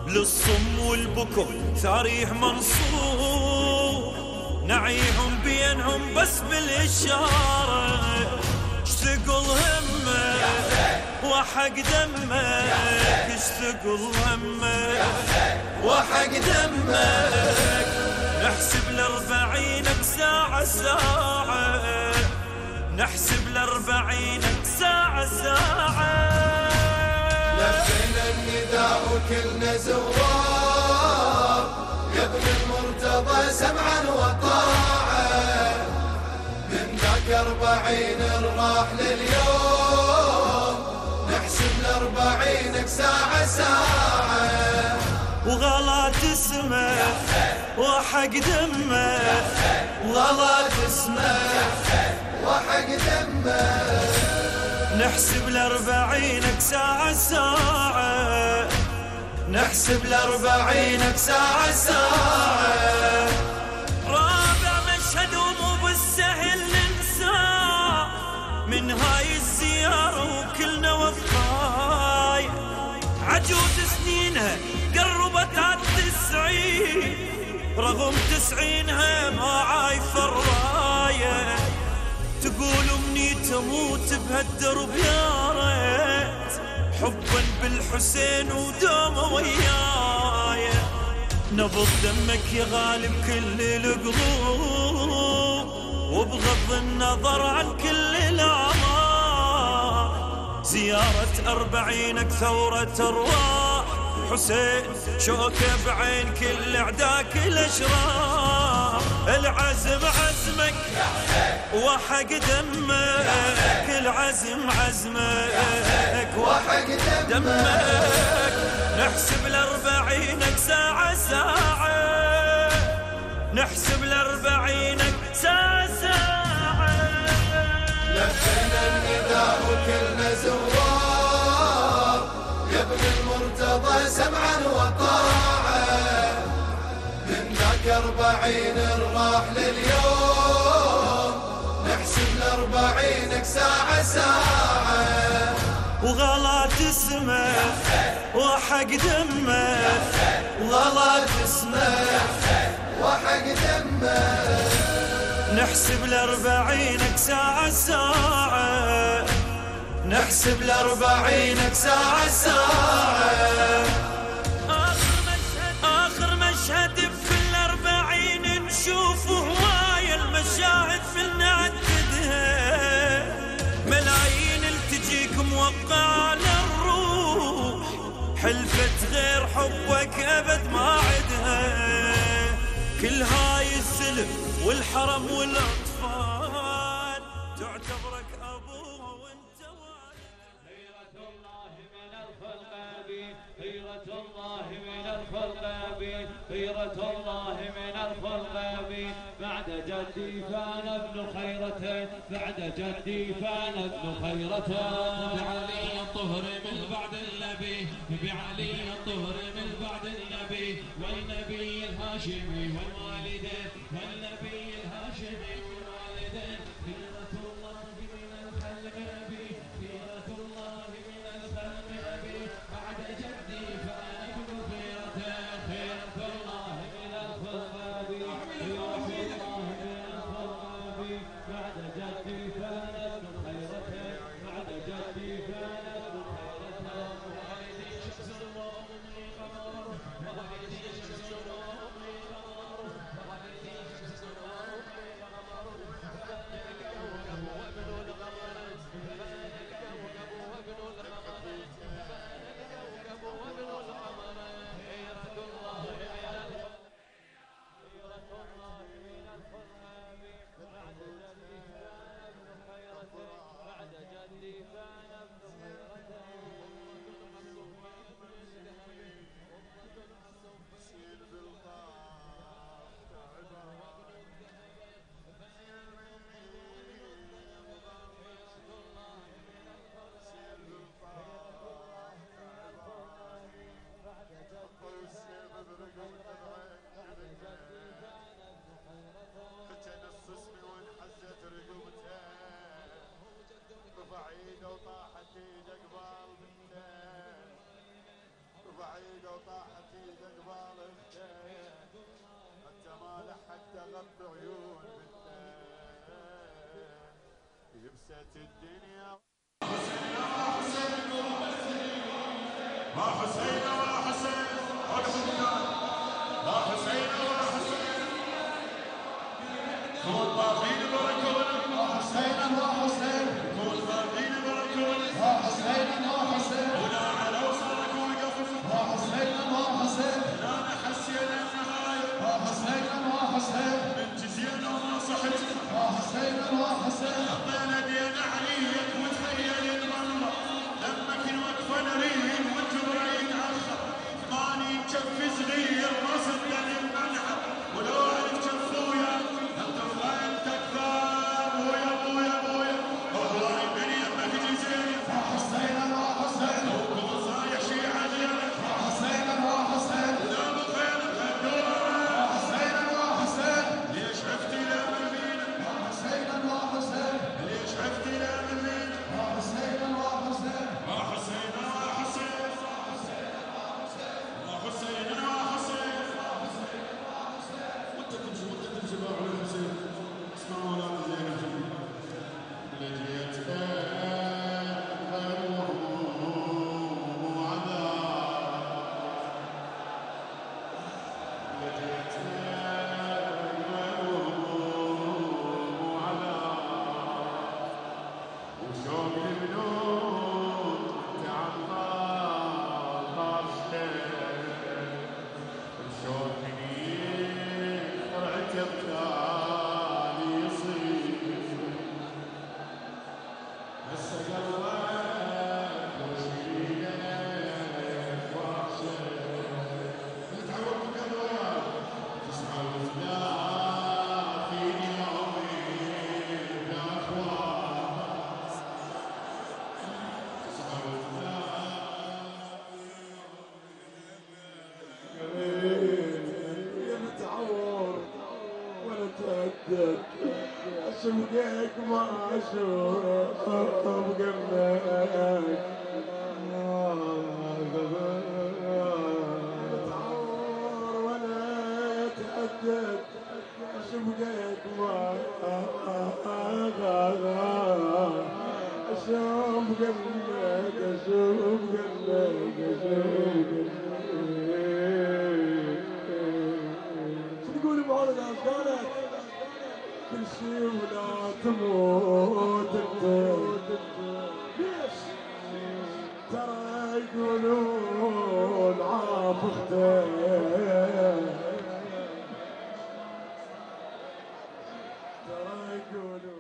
للصم والبكو تاريخ منصور نعيهم بينهم بس بالإشارة. اشتقل همه وحق دمك، اشتقل همك وحق دمك، نحسب لأربعينك ساعة ساعة، نحسب لأربعينك ساعة ساعة. لفينا النداء وكلنا زوار، يا ابن المرتضى سمعا وطاعة، من ذاك أربعين الراح لليوم، نحسب لأربعينك ساعة ساعة. وغلط اسمك وحق دمك، وغلط اسمك وحق دمك، نحسب لأربعينك ساعة ساعة، نحسب لأربعينك ساعة ساعة. رابع مشهد ومو بالسهل ننساه من هاي الزيارة، كلنا وضايع عجوز سنينها قربت عالتسعين، رغم تسعينها ما عايف الراية، تقول مني تموت بهالدرب يا ريت، حبا بالحسين ودومه وياي، نبض دمك يغالب كل القلوب وبغض النظر عن كل الأعمار. زيارة أربعينك ثورة أرواح حسين، شوكة بعين كل أعداك الأشرار، العزم عزمك وحق دمك، العزم عزمك وحق دمك، نحسب لأربعينك ساعة ساعة، نحسب لأربعينك ساعة ساعة. لفينا النداء وكلنا زوار، يا ابن المرتضى سمعا وطاعة، من ذاك أربعين الراح لليوم، نحسب لأربعينك ساعة ساعة. وغلط اسمك وحق دمك، وغلط اسمك وحق دمك، نحسب لأربعينك ساعة ساعة، نحسب لأربعينك ساعة ساعة. آخر مشهد آخر مشهد في الأربعين نشوفه، هواية المشاهد في نعددها، ملايين التجيك موقعة للروح، حلفت غير حبك أبد ما عدها، كل هاي السلف والحرم والأطفال تعتبرك أبوها وانت والدها. غيرة الله من الخلق أبي، غيرة الله من الخلق أبي، غيرة الله من الخلق أبي، بعد جدي فأنا ابن خيرتين، بعد جدي فأنا ابن خيرتين، بعلي الطهر من بعد النبي، بعلي الطهر من بعد النبي، والنبي الهاشمي والوالدين، والنبي وطاحت ايدك بالغتين حتى ما لحقت غطي عيون بنتين يبست الدنيا. ما حسين ولا حسين ما حسين ولا حسين كون باقين بركون ما حسين ما حسين كون باقين بركون ما حسين ما حسين ولا على وصلك وقفت ما حسين ما حسين لا نحسين النهاية ما حسين ما حسين من جزيرة وما صحت ما حسين ما حسين حطينا دينا عليك وتخيل المرة لما كن وقفة نريد وجبرين اخر ماني كف صغير ما صدقني الملعب ولو اعرف كف ويا انت وغايتك ثاب ويا ابويا ابويا والله الدنيا ما تجي زينه ما حسين ما حسين وبنصايح شي عديله ما حسين ما حسين لا بخير الدوله ما حسين ما حسين ليش عفتي لا من فينا ما حسين ما حسين ليش عفتي لا من فينا ما حسين ما حسين ما حسين ما حسين حسين ما حسين وانت تمشي وانت تمشي باعوين حسين اسمع مولانا زين الجن لجيت غيرهم عذاب لجيت غيرهم عذاب وشوق البنود تعطل طرشين كالتالي يصير هسه قلبك وشيلك وحشك تتعود بقلبك تسمع وتداخل فيني يومي باحواس تسمع وتداخل أشوقك ما أشوق بقلبك متعور ولا تأدب أشوقك ما أشوق بقلبك أشوق بقلبك أشوق شو تقولي بعض الأفكار؟ كل شي ولا تموت انت ليش؟ ترى يقولون عاف اختك ترى يقولون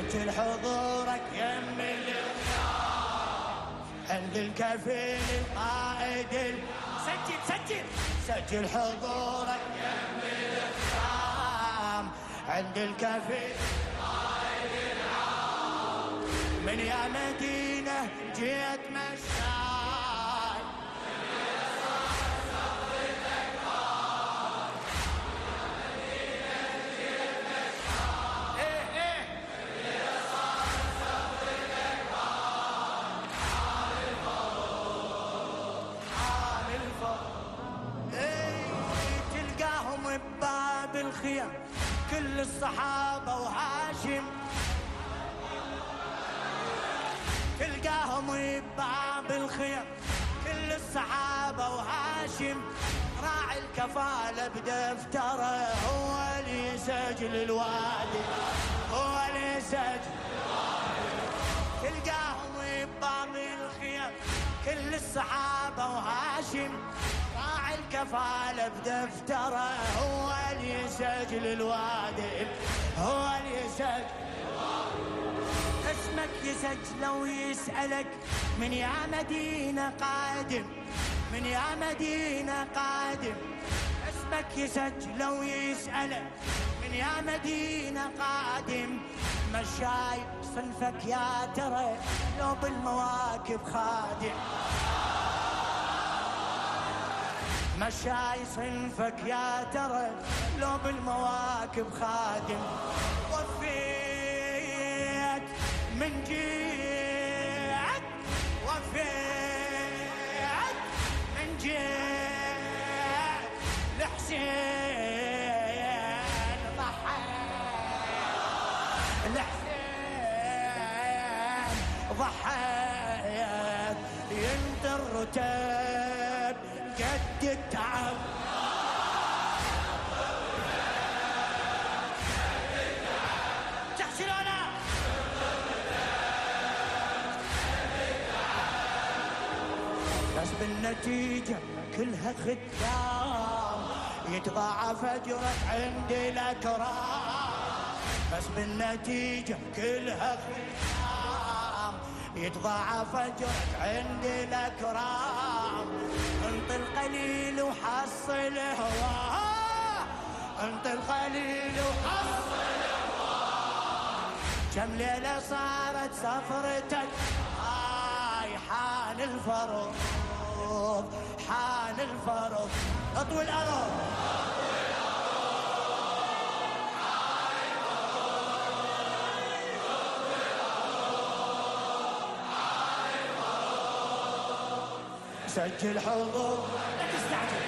سجل حضورك يم الاختيار عند الكفيل القائد سجل سجل سجل حضورك يم الاختيار عند الكفيل القائد العام من يا مدينه جيت مشاي من يا صاحب الاكبار من يا مدينه جيت مشاي ايه ايه كل الصحابة وهاشم تلقاهم بباب الخير كل الصحابة وهاشم راعي الكفالة بدفتره، هو اللي يسجل الوالد، هو اللي يسجل الوالد. تلقاهم بباب الخيام كل الصحابة وهاشم راعي الكفالة بدفتره، هو اللي يسجل الوالد، هو اللي يسجل الوالد. اسمك يسجله ويسألك من يا مدينة قادم، من يا مدينة قادم. اسمك يسجله ويسألك من يا مدينة قادم. ما شايف صنفك يا ترى لو بالمواكب خادم، ما شايف صنفك يا ترى لو بالمواكب خادم. وفيت من جيعك، وفيت من جيعك لحسين ضحى، لحسين ضحى ينطر رتب قد التعب، بالنتيجة كلها خدام يتضاعف أجرك عند الأكرام، بس بالنتيجة كلها خدام يتضاعف أجرك عند الأكرام. انطي القليل وحصل هواه، انطي القليل وحصل هواه. كم ليلة صارت سفرتك هاي حان الفرق، حان الفرض. اطول الارض، اطول الارض، حان الفرض، اطول الارض، حان الفرض. سجل حضور، لا تستعجل،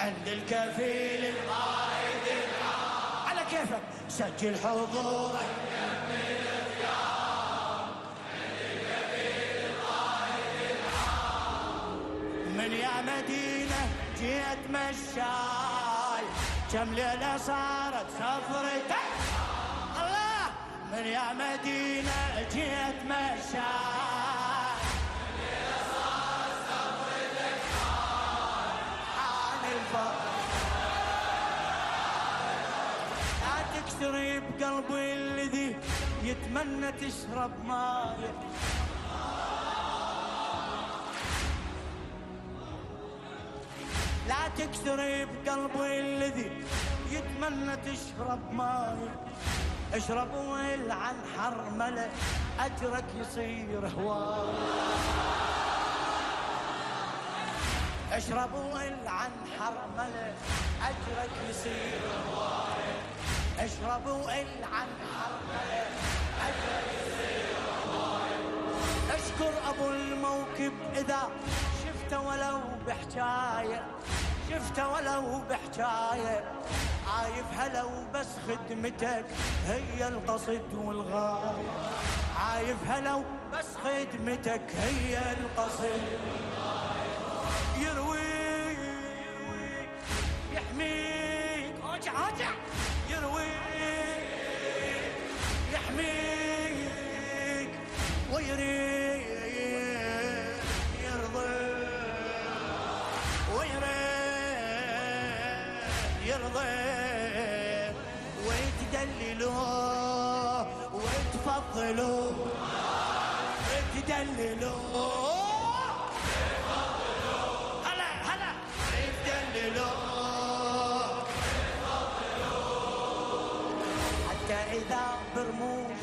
عند الكفيل القائد العام، على كيفك. سجل حضور مدينة جيت مشاي، كم ليلة صارت سفرتك الله. من يا مدينة جيت مشاي، كم ليلة صارت سفرتك حان الفرق. لا تكسري بقلبي الذي يتمنى تشرب مايك، لا تكسري بقلبي الذي يتمنى تشرب ماي. اشرب والعن حرمله اجرك يصير هواي، اشرب والعن حرمله اجرك يصير هواي، اشرب والعن حرمله اجرك يصير هواي. اشكر ابو الموكب اذا شفته ولو بحجايه، شفته ولو بحجاية. عايف هلو بس خدمتك هي القصد والغاية، عايف هلو بس خدمتك هي القصد والغاية. يرويك يحميك، أرجع أرجع. يرويك يحميك ويريك يرضيك، يرضي ويتدللوه ويتفضلوه، يتدللوه ويتفضلوه، هلا هلا ويتدللوه ويتفضلوه. حتى إذا برموش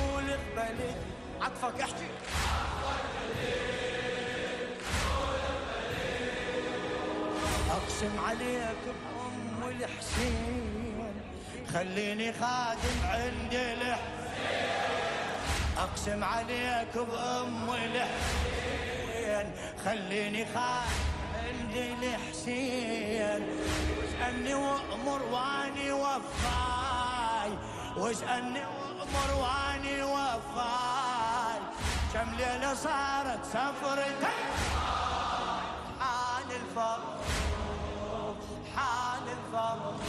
قول اقبلي عطفك احكي عطفك رديد قول اقبلي اقسم عليك بام الحسين خليني خادم عند الحسين اقسم عليك بام الحسين خليني خادم عند الحسين واسألني وامر واني وفاي واسألني وأمر واني وفاي كم ليلة صارت سفرتي حان الفرق حان الفرق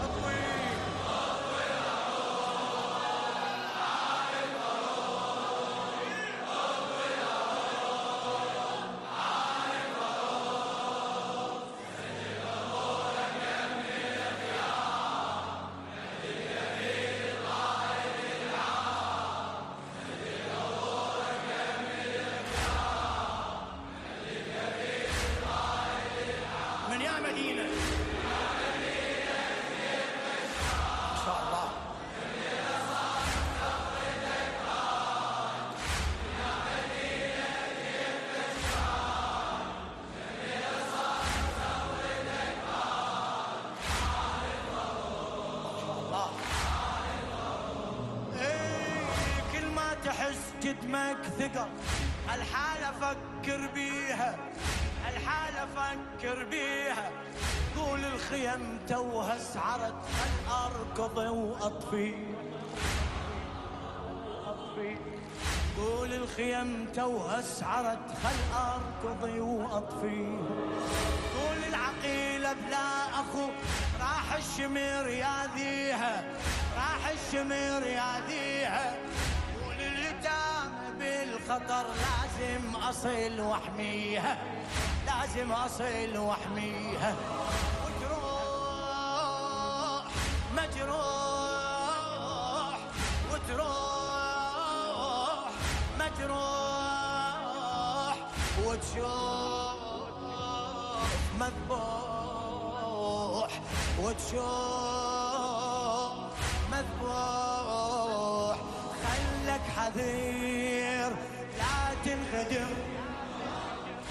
طويل طويل حان الفرق طويل حان الفرق سجد أمورك يمينك يا جدمك ثقل الحالة فكر بيها الحالة فكر بيها قول الخيم توها سعرت خل أركض وأطفي قول الخيم توها سعرت خل أركض وأطفي قول العقيلة بلا أخو راح الشمير ياذيها راح الشمير ياذيها بالخطر لازم أصل وأحميها لازم أصل وأحميها وتروح مجروح وتروح مجروح وتشوف مذبوح وتشوف مذبوح خلك حذير لا تنخدر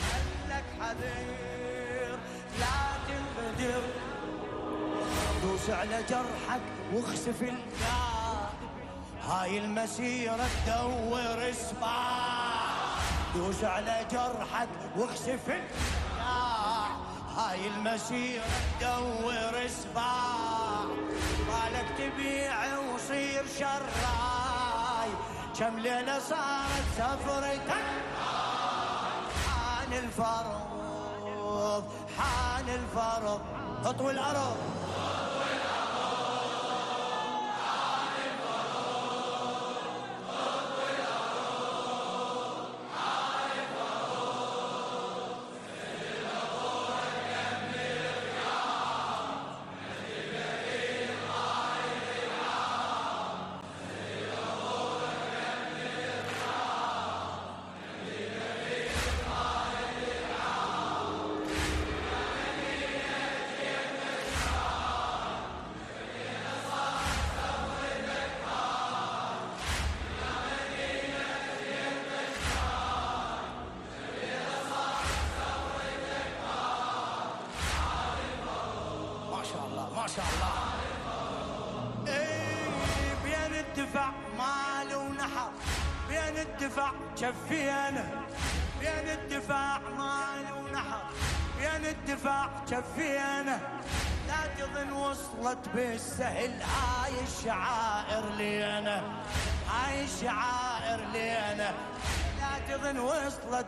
خلك حذير لا تنخدر دوس على جرحك واخسف الكار هاي المسيرة تدور اسمع دوس على جرحك واخسف الكار هاي المسيرة تدور اسمع بالك تبيع وصير شرار كم ليلة صارت سفرتك حان الفرض حان الفرض اطوي الارض اطوي الارض حان الفرض اطوي الارض حان الفرض سجد ابوك يمي الخيام نجيب يمين طايل الحام سجد ابوك ما شاء الله. اي بين الدفع مال ونحر، بين الدفع كفينا، بين الدفاع مال ونحر، بين الدفاع كفينا. لا تظن وصلت بالسهل هاي الشعائر لينا، هاي الشعائر لينا. لا تظن وصلت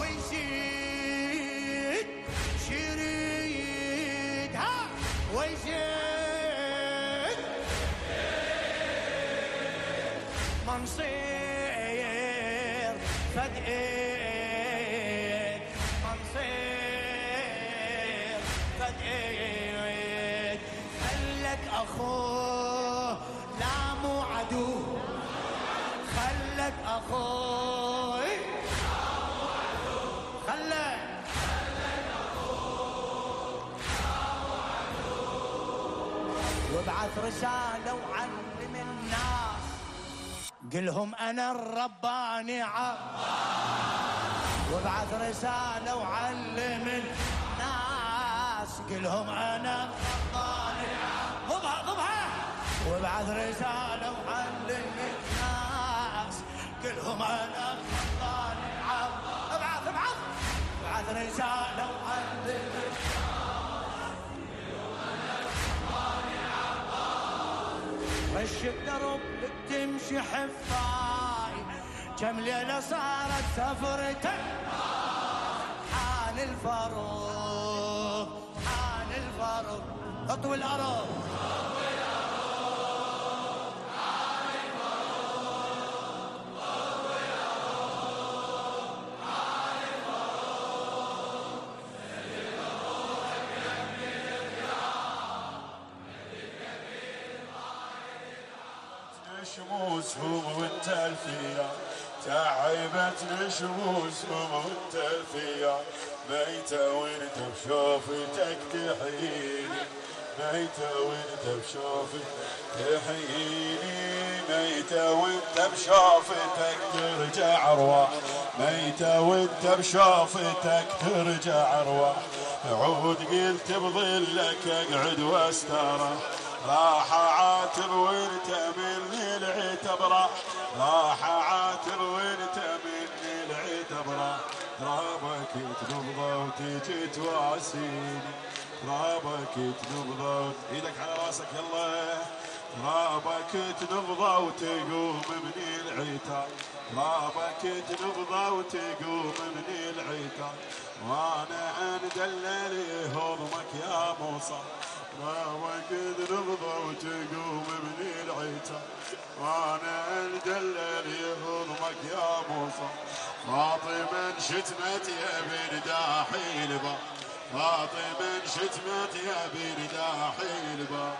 ويزيد شريد ها ويزيد منصير فدئ أخوه لا مو عدو، خلك أخوي لا مو عدو، خلك خلك أخوه لا مو عدو. وابعث رسالة وعلم الناس قلهم أنا الرباني عباس، وابعث رسالة وعلم الناس قلهم أنا الرباني عباس. ضبها ضبها. وابعث رسالة وعلم الناس كلهم أنا الرباني عباس. ابعث ابعث. ابعث رسالة وعلم الناس كلهم أنا الرباني عباس. مش بدرب تمشي حفاي كم ليلة صارت سفرتك. حان الفاروق حان الفاروق اطوي الارض اطوي الارض علي الفاروق اطوي الارض علي الفاروق. سيد روحك يكفي الكرام مثل كفيل القاعد العام. شموسهم والتلفيه تعبتنا، شموسهم والتلفيه ميته وانت بشوفتك تحييني، ميتة وانت بشوفتك تحييني، ميتة وانت بشوفتك ترجع ارواح، ميتة وانت بشوفتك ترجع ارواح. عود قلت بظلك اقعد واستراح، راح عاتب وانت مني العتب راح، راح عاتب وانت مني العتب راح. ترابك تنبضه وتجي تواسيني، ترابك تنبضه ايدك على راسك يلا، ترابك تنبضه وتقوم من العتاب، ترابك تنبضه وتقوم من العتاب. وانا اندلل هضمك يا موصى، ترابك تنبضه وتقوم من العتاب، وانا اندلل هضمك يا موصى. فاطمة شتمت يا بن داحي الباب، فاطمة شتمت يا بني داحي الباب،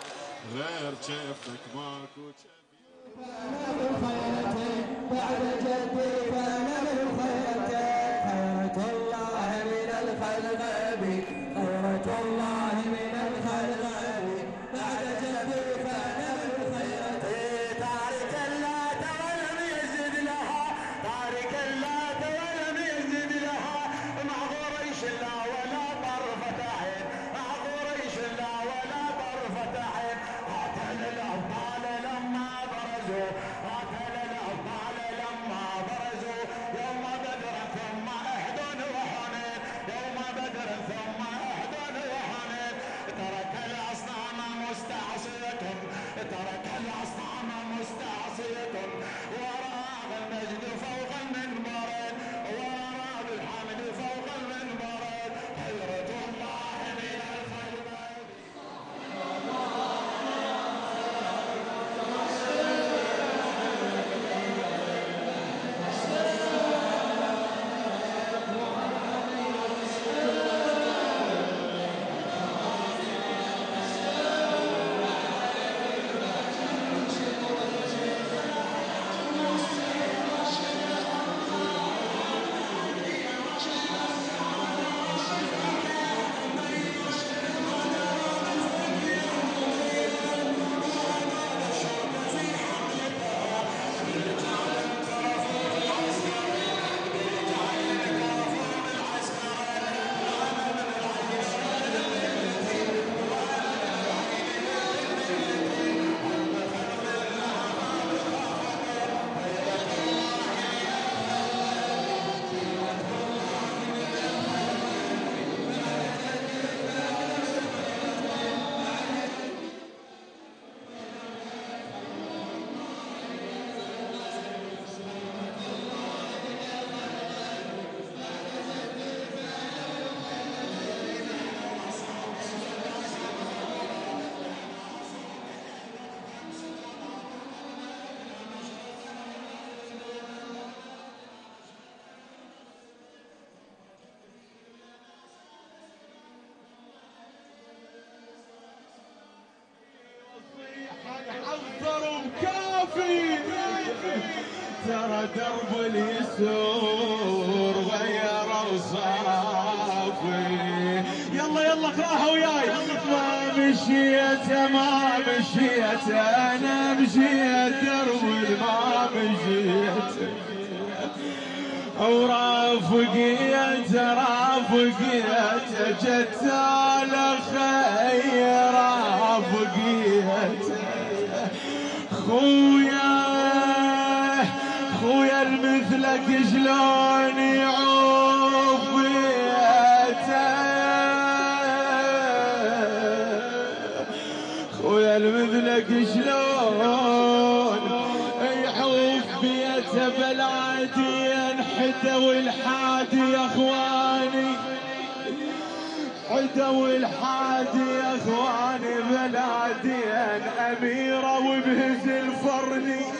غير شفتك ماكو شفتك. انا من خيرتك بعد جدك، انا من خيرتك خيرة الله من الخلق ابي، خيرة الله من الخلق ابي بعد جدك. انا من خيرتك تارك الله ترى لم يزد لها، تارك الله ترى لم يزد لها. معذور ايش الله لما برزوا، قاتل الأبطال لما برزوا يوم بدر وفي ترى درب اليسور غير وصافي. يلا يلا اقراها وياي. ما مشيت ما مشيت انا مشيت درب ما مشيت ورافقيت رافقيت جت على خي رافقيت خويا خويا المثلك شلون يعوف بيته خويا المثلك شلون يعوف بيته بلادي حدوا الحادي يا اخواني حدوا الحادي يا اخواني بلادي اميره وبهز الفرني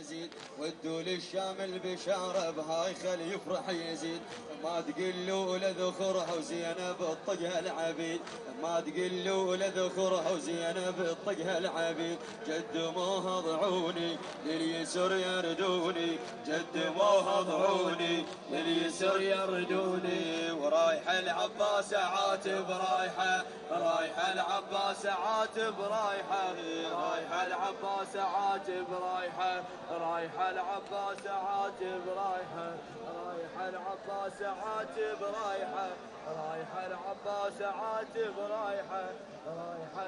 يزيد ودوا للشام البشاره بهاي خل يفرح يزيد ما تقلوا ولا ذخرها وزينب الطقها العبيد ما تقلوا ولا ذخرها وزينب الطقها العبيد جد ما هضعوني لليسر يردوني جد ما هضعوني لليسر يردوني ورايحه العباس عاتب رايحه رايحه العباس عاتب رايحه رايحه العباس عاتب رايحه رايحه العباس عاتب رايحه رايحه العباس عاتب رايحه رايحه العباس عاتب رايحه رايحه العباس عاتب رايحه رايحه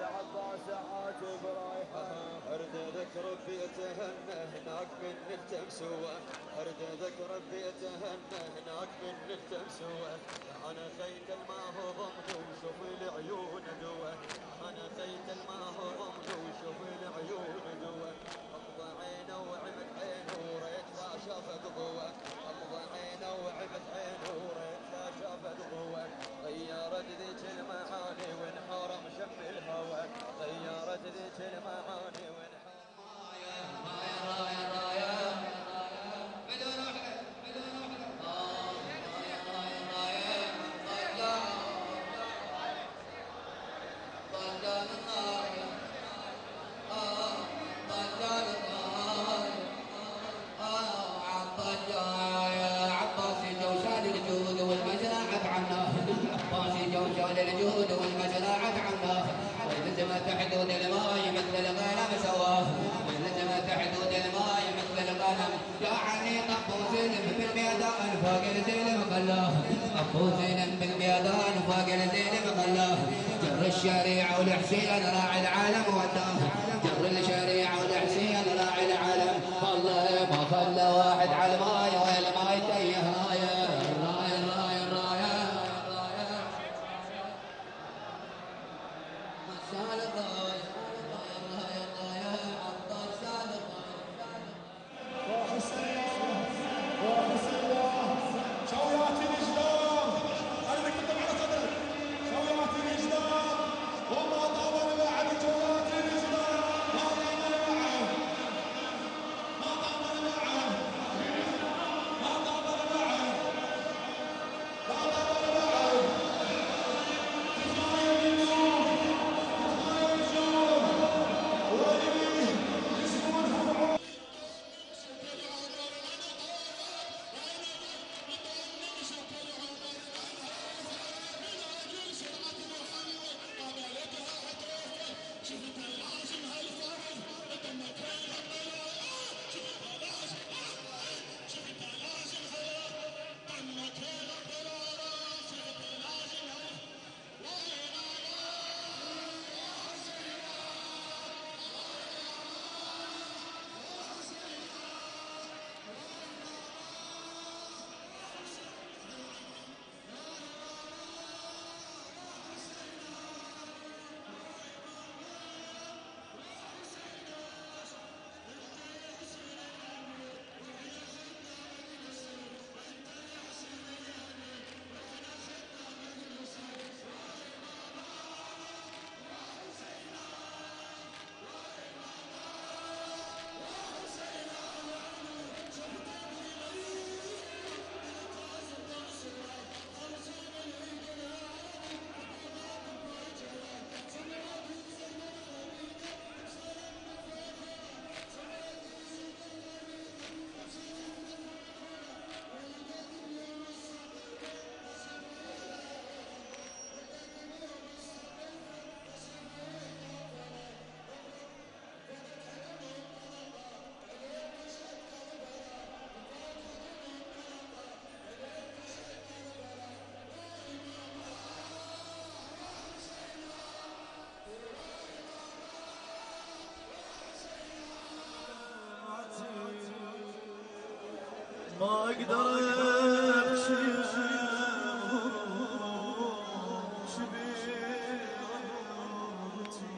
العباس عاتب رايحه ارد ذكر بيتهنى هناك من نهتم سوى ارد ذكر بيتهنى هناك من نهتم سوى انا خيت ما هو ضمه وشوف العيون دوى انا خيت ما هو ضمه وشوف العيون دوى اقضى عينه وعمت عينه وريت ما شافت ضوى اقضى عينه وعمت عينه وريت ما شافت ضوى غيرت ذيك المعاني وانحرم شم الهوى غيرت ذيك المعاني وانحرم الشريعة والحسين راعي العالم وداه جبر الشريعة والحسين راعي العالم الله ما خلى واحد على الماية ولا ما يتيه راية راية راية راية راية مسال الراية راية راية عطار سالم وحسين وحسين شوياتي نجدام أنا كنت على صدر شوياتي نجدام وما طابر بعد شوياتي نجدام ما طابر معه ما طابر معه ما طابر معه ما طابر معه تسمعي النجوم تسمعي النجوم ولي يسمونها ما اقدر ابكي شبير ابوتي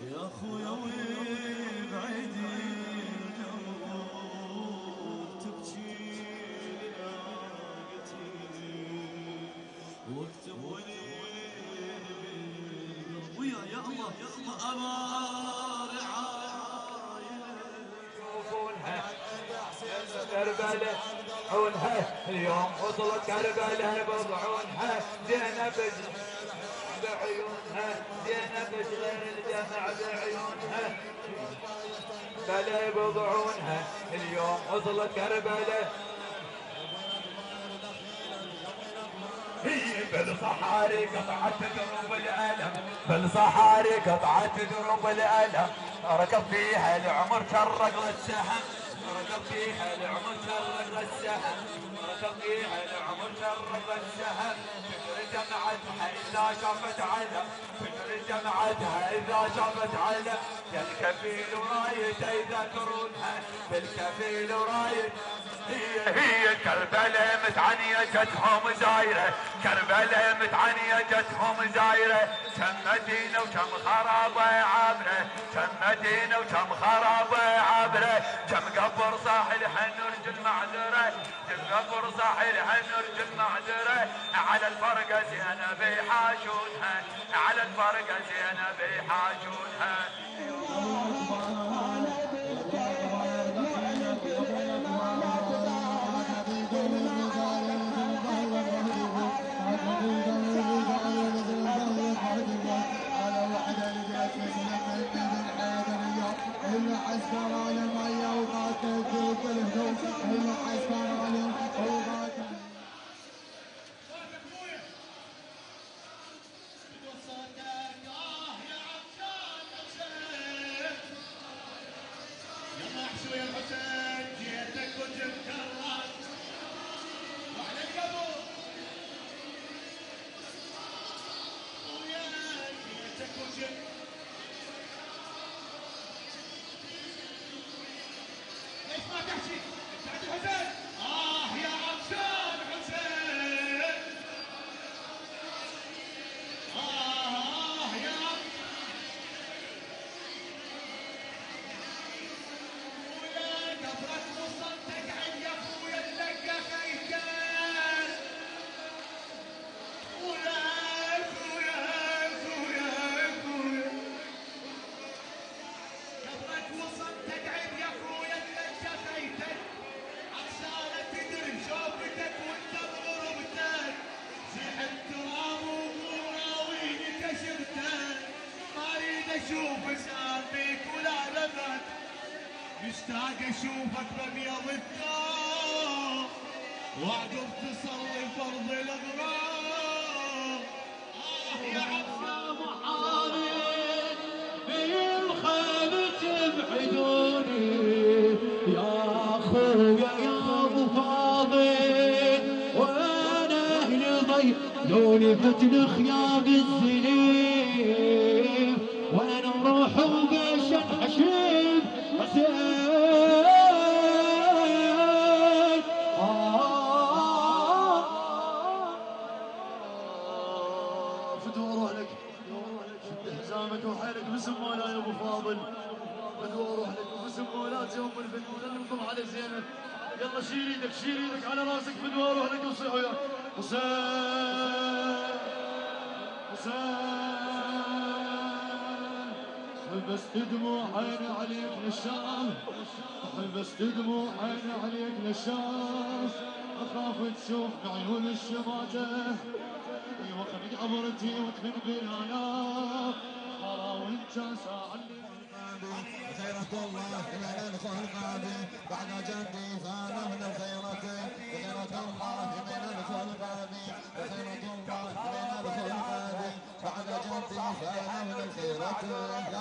يا اخويا وبعيدي القلوب تبكي لناقتي واكتب ولي ويا يا الله يا الله انا كربلاء حونها اليوم وصلت كربلاء بضعونها زينب بعيونها زينب غير الجمع بعيونها بلا بضعونها اليوم وصلت كربلاء هي بالصحاري قطعت دروب الألم بالصحاري قطعت دروب الألم ركب فيها العمر شرق السهم ركب فيها العمر شرق السهم ركب فيها العمر شرق السهم فكر جمعتها إذا شافت علم فكر جمعتها إذا شافت علم بالكفيل ورايد إذا ترونها بالكفيل ورايد هي هي كربلاء متعنية جتهم زايرة كربلاء متعنية جتهم زايرة كم مدينة وكم خرابة عابرة كم مدينة وكم خرابة عابرة كم قبر صاحلها نرجل معذرة كم قبر صاحلها نرجل معذرة على الفرقة زينب يحاشونها على الفرقة زينب يحاشونها مشتاق اشوفك بابيض الثوب وعقب تصلي فرض الاغرام. اه يا عبد محارب بالخيل تبعدوني يا اخويا يا ابو فاضل، وانا اهلي ضيعوني فتن خياب السليم، وانا اروح وبش انحشم حسين. يلا شيل ايدك شيل ايدك على راسك فدوى واروح لك وصيح وياك حسين حسين. بس تدموع عيني عليك للشام، بس تدموع عيني عليك للشام، اخاف تشوف بعيون الشماتة وقفك عبرتي وتخن بالالاف خراوي الجاسة خيرة الله العلان صهر القادة بعد جنبي فانا من الخيرات خيرة الله العلان صهر القادة خيرة الله العلان صهر القادة بعد جنبي فانا من الخيرات.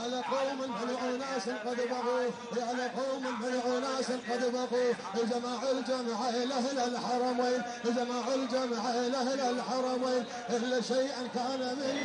يا لقوم ملعون ناس قد بغوا، يا لقوم ملعون ناس قد بغوا، جماع الجمع لأهل الحرمين، جماع الجمع لأهل الحرمين، إلا شيئا كان من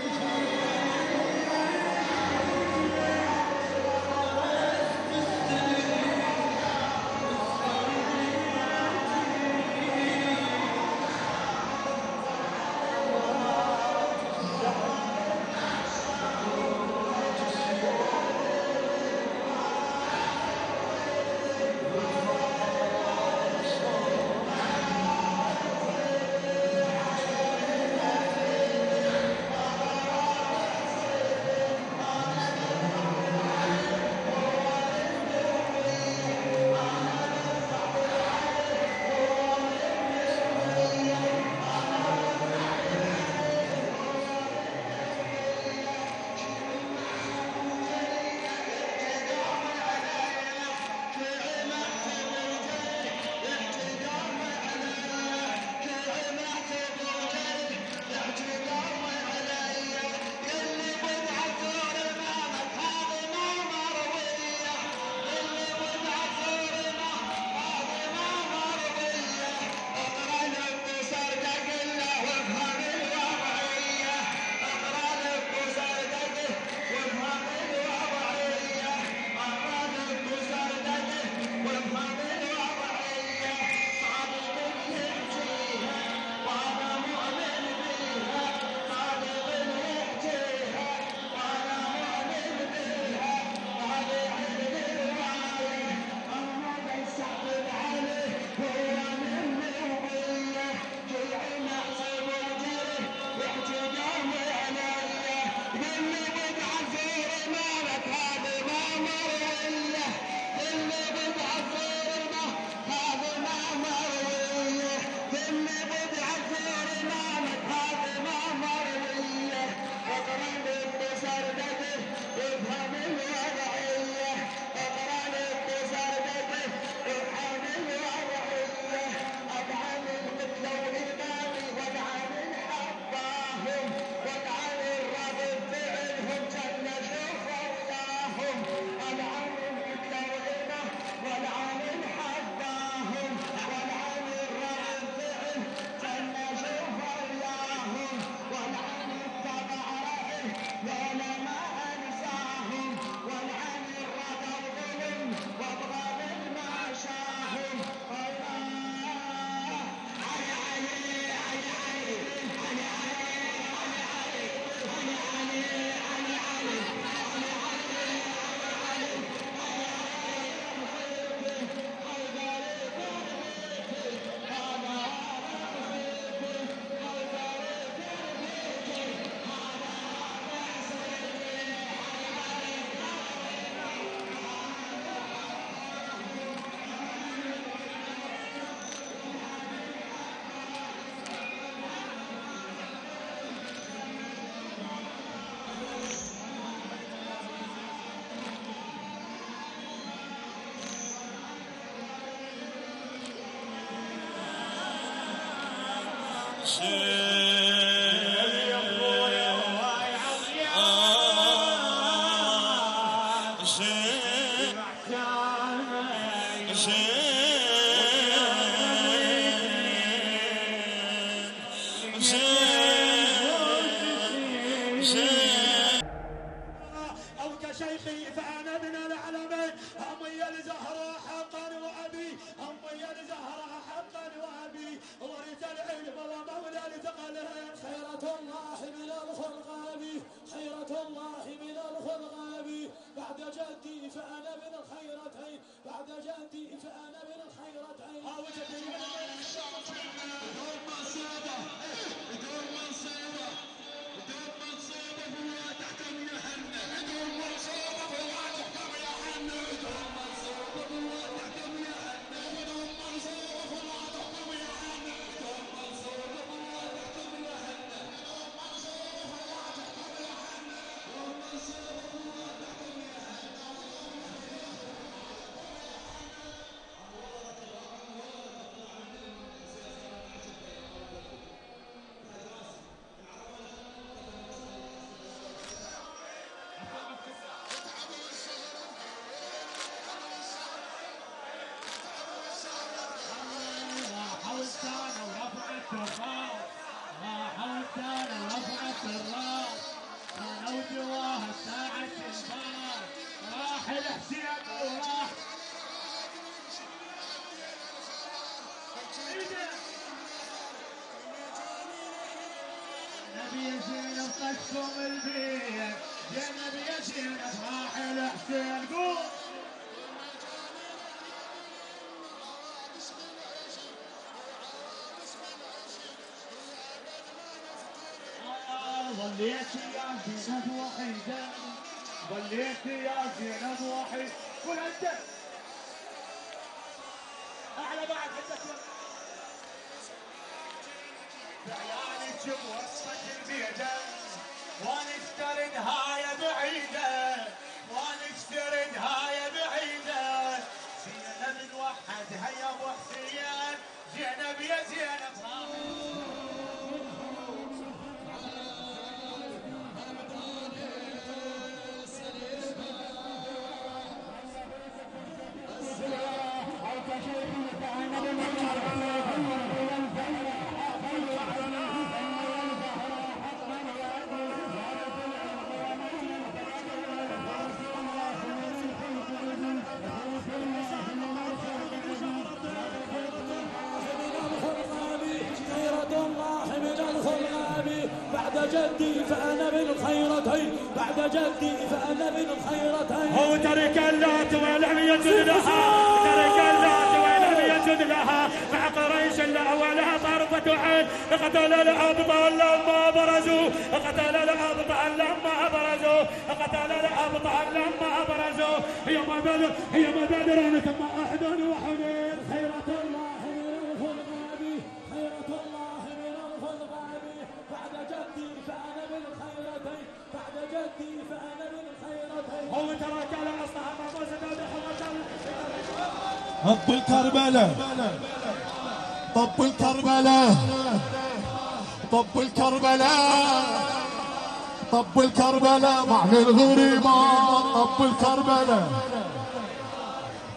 وليت يا زينب وحيدة، وليت يا زينب وحيدة، قول أنت أعلى بعد حتى تقول دعياني تجيب وصفة البيدة ونفتردها يا بعيدة ونفتردها يا بعيدة زينب نوحدها يا أبو حسين زينب يا زينب بعد جدي فأنا من الخيرتين بعد جدي فأنا من الخيرتين هو ترك اللات ولم يجد لها ترك اللات ولم يجد لها مع قريش الأولها طرفة عين قتل الأبطال لما برزوا قتل الأبطال لما برزوا قتل الأبطال لما برزوا هي ما بدر هي ما بدر ثم أحد وحنين خيرة الله هو ترك الأصلح طب الكربلاء طب الكربلاء طب الكربلاء طب الكربلاء مع الغريبان طب الكربلاء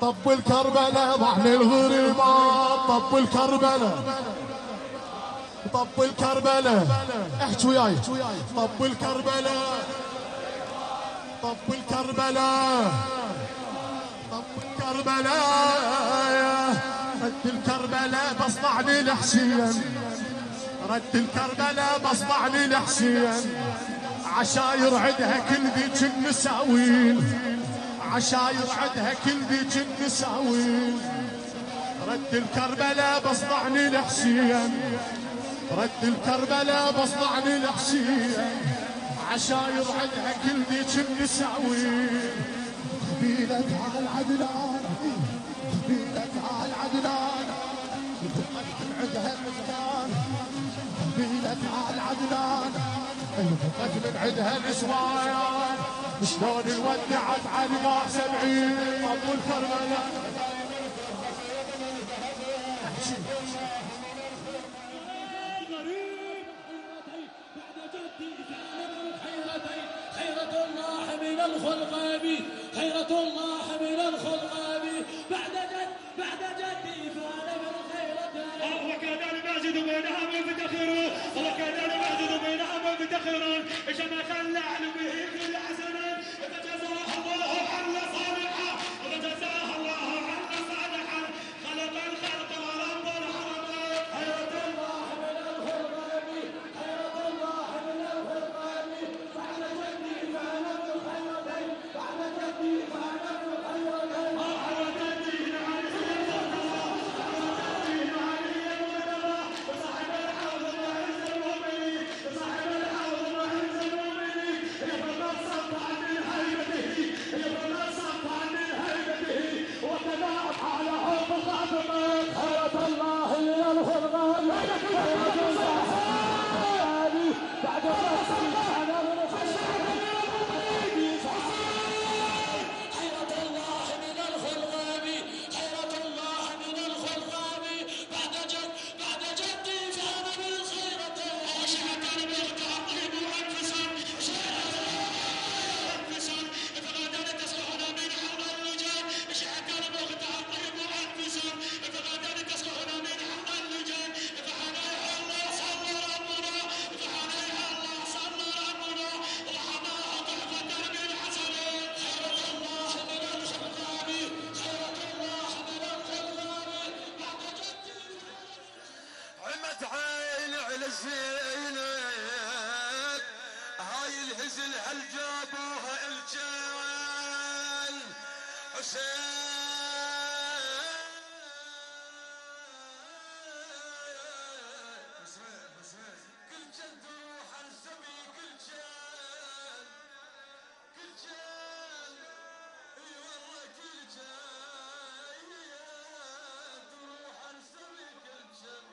طب الكربلاء مع الغريبان طب الكربلاء طب الكربلاء احكي وياي طب الكربلاء طب الكربلاء طب الكربلاء رد الكربلاء بصنع للحسين رد الكربلاء بصنع للحسين عشاير عدها كل ذيك النساوين عشاير عدها كل ذيك النساوين رد الكربلاء بصنع للحسين رد الكربلاء بصنع للحسين عشاير عندها كل ذيك النساوين قبيلة عال عدنان قبيلة عال عدنان وقدم عندها نسوان قبيلة عال عدنان وقدم عندها نسوان شلون الودعت على ما سبعين طب الكربلاء احكي حيرة الله من الخلقابي، حيرة الله من الخلقابي، بعد جد بعد جدي فانا من خيرتين. وكان الماجد بينها من بدخر، وكان الماجد بينها من بدخر، كما خلى علم به كل حسنات، فجزاها الله عنا صالحا، فجزاها الله عنا صالحا، خلق الخلق والارض حرما. حيرة الله من الخلقابي، حيرة الله من الخلقابي، بعد جدي فانا من خيرتين، بعد جدي فانا من خيرتين. حيرة الله من الخلقابي، حيرة الله من الخلقابي، بعد فصل أنا من الخلقابي. حيرة الله من الخلقابي، حيرة الله من الخلقابي، بعد جد بعد جدي فأنا من خيرتين. وشعب الملك أطيب أنفسهم، شعب أنفسهم، فغدا تصلحون من حول الرجال، شعب الملك أطيب أنفسهم. زينب هاي الهزل هل جابوها الجال حسين كل جد روح الزبي كل جال كل جال اي والله كل جال روح الزبي كل جال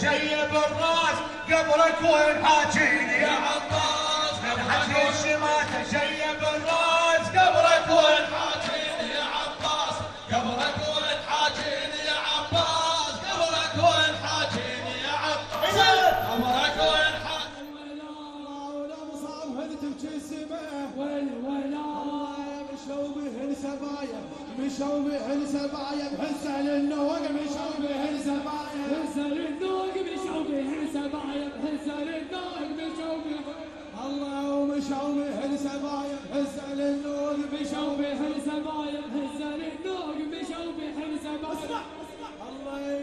جيب الراس قبرك وين حاجيني يا عطاس، من حجي الشماتة جيب الراس قبرك وين حاجيني يا عطاس، قبرك وين حاجيني يا عباس، قبرك وين حاجيني. بشوبي هلسة باية بحس لأنه وقف بشوبي هلسة باية بحس لأنه وقف بشوبي هلسة باية بحس لأنه وقف بشوبي الله ومشوبي هلسة باية بحس لأنه وقف بشوبي هلسة باية بحس لأنه وقف بشوبي هلسة باية الله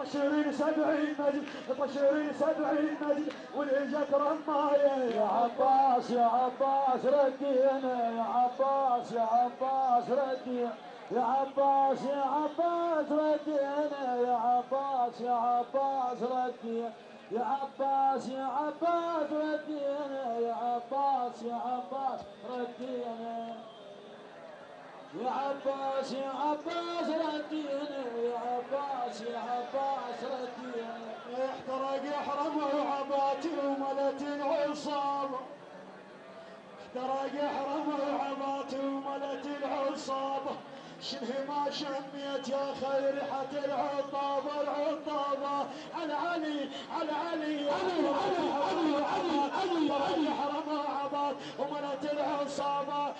طشرين سبعين مجد طشرين سبعين مجد والإجت رماية يا عباس يا عباس ردينا يا عباس يا عباس ردينا يا عباس يا عباس ردينا يا عباس يا عباس ردينا يا عباس يا عباس ردينا يا عباس يا عباس ردينا يا عباس يا عباس ردينا يا عباس يا عباس ردينا احترق يحرم وعباتي وملتين عصام احترق يحرم وعباتي وملتين عصام شنه ما شميت يا خيرحة العطابة العطابة على علي على علي علي علي علي علي علي حرم وعبات وملت العصابة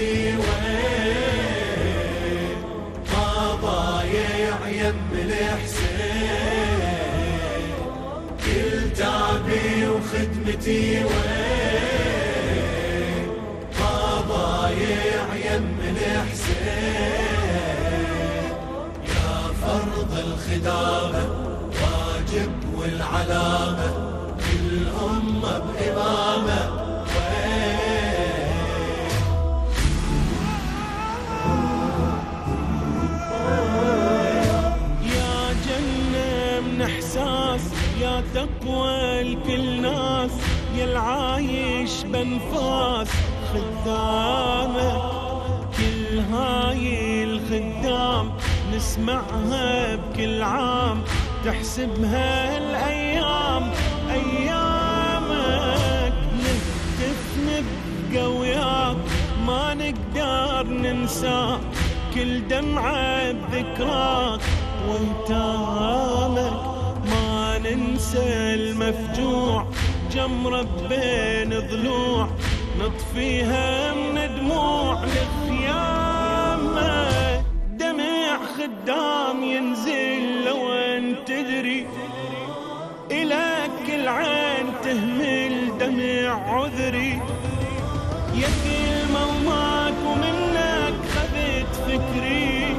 وين ما ضايع يم الحسين، كل تعبي وخدمتي وين ما ضايع يم الحسين. يا فرض الخدامة واجب والعلامة، الأمة بإمامة. يا تقوى لكل ناس، يا العايش بنفاس خدامة، كل هاي الخدام نسمعها بكل عام، تحسبها الأيام أيامك. نهتف نبقى وياك ما نقدر ننساك، كل دمعة بذكراك ويتامك. ما ننسى المفجوع جمرة بين ضلوع، نطفيها من دموع لغيامه. دمع خدام ينزل لو ان تدري، إلك العين تهمل دمع عذري. يا كلمة وماك ومنك خذت فكري،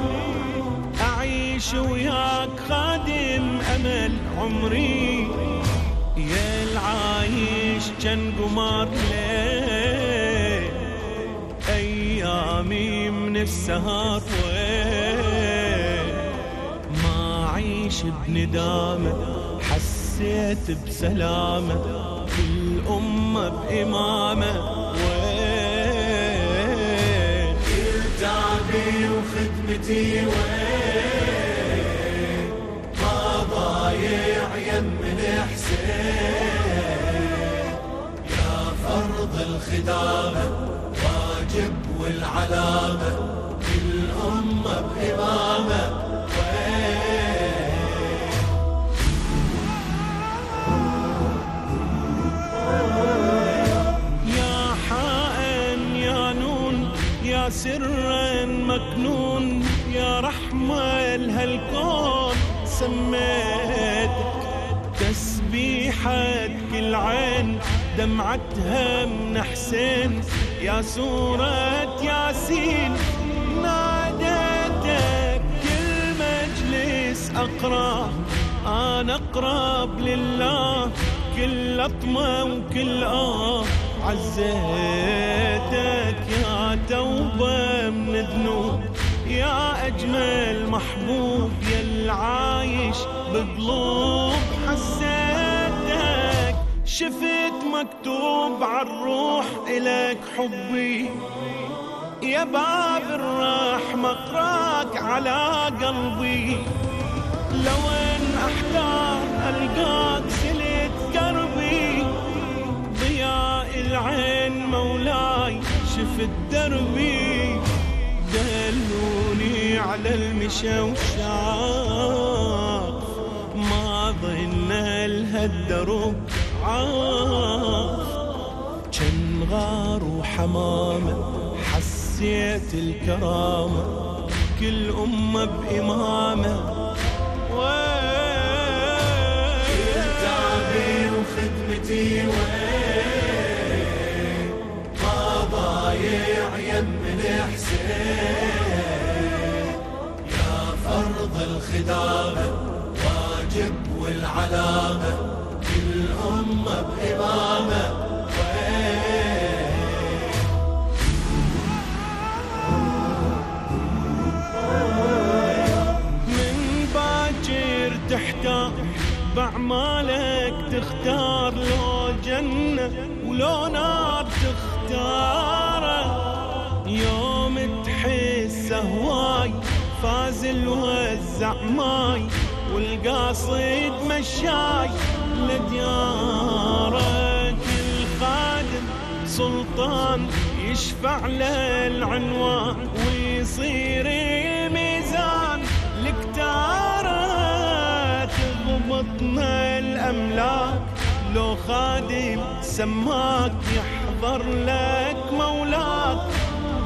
أعيش وياك خادم أمل عمري. يا العايش جن قمر ليل، أيامي من السهر ويل، ما عيش بندامة حسيت بسلامة، الأمة بإمامة. ويل كل تعبي وخدمتي وين ما ضايع يم الحسين. يا فرض الخدامة واجب والعلامة، الأمة بإمامة. يا حاء يا نون، يا سرا مكنون، يا رحمة لهالكون سميتك. تسبيحة كل عين دمعتها من حسين، يا سورة ياسين ناديتك. كل مجلس أقرأ أنا أقرب لله، كل لطمة وكل آه عزيتك. يا توبة من ذنوب، يا أجمل محبوب، يا العايش بقلوب حسيتك. شفت مكتوب عالروح إلك حبي، يا باب الرحمة اقراك على قلبي. لو ان احتار القاك سلت قربي، ضياء العين مولاي شفت دربي. دلوني على المشى وشاف، ما ظن لها الدروب عاف. جن غار وحمامة حسيت الكرامة، كل أمة بإمامة. كل تعبي وخدمتي وين ما ضايع يم الحسين. يا فرض الخدامة واجب والعلامة، الأمة بإمامة. تحتار بعمالك تختار، لو جنة ولو نار تختاره. يوم تحس هواي فازل وزع ماي، والقاصد مشاي لديارك. القادم سلطان يشفع للعنوان، ويصير الميزان لكتاره. ضبطنا الأملاك لو خادم سماك، يحضر لك مولاك.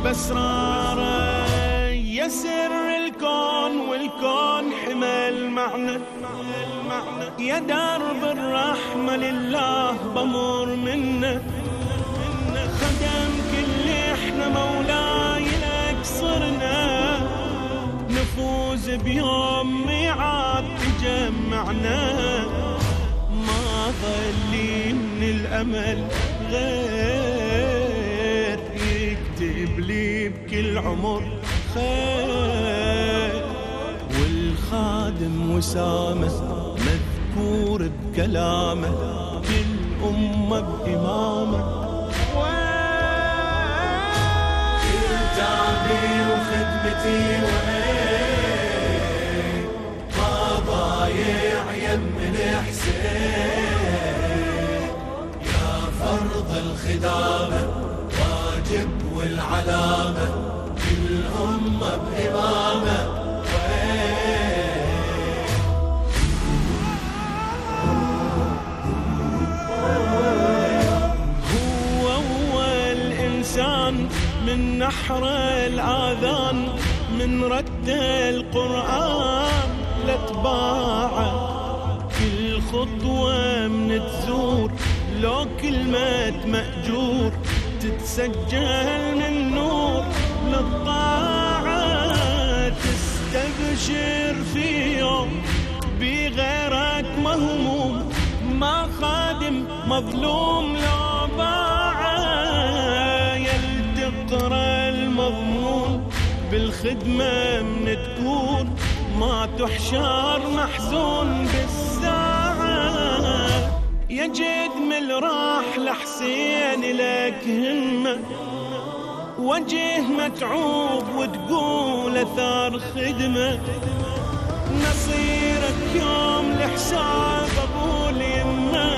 بأسراره يسر الكون والكون حمل معنى يا درب الرحمة لله بمر منه خدم كل احنا مولاي لك صرنا نفوز بيوم ميعاد تجمعنا ما ظل من الأمل غير يكتب لي بكل عمر خير والخادم وسامه مذكور بكلامه كل أمة بإمامه كل تعبي وخدمتي وعين ما ضايع يم الحسين يا فرض الخدامة واجب والعلامة كل أمة بإمامه من نحر الآذان من رد القرآن لاتباعه كل خطوة من تزور لو كلمة مأجور تتسجل من نور للطاعة تستبشر في يوم بغيرك مهموم ما خادم مظلوم لو باعه ترى المضمون بالخدمة من تكون ما تحشر محزون بالساعة يا جدم الراح لحسين لك همة وجه متعوب وتقول أثار خدمة نصيرك يوم لحساب أبو اليمة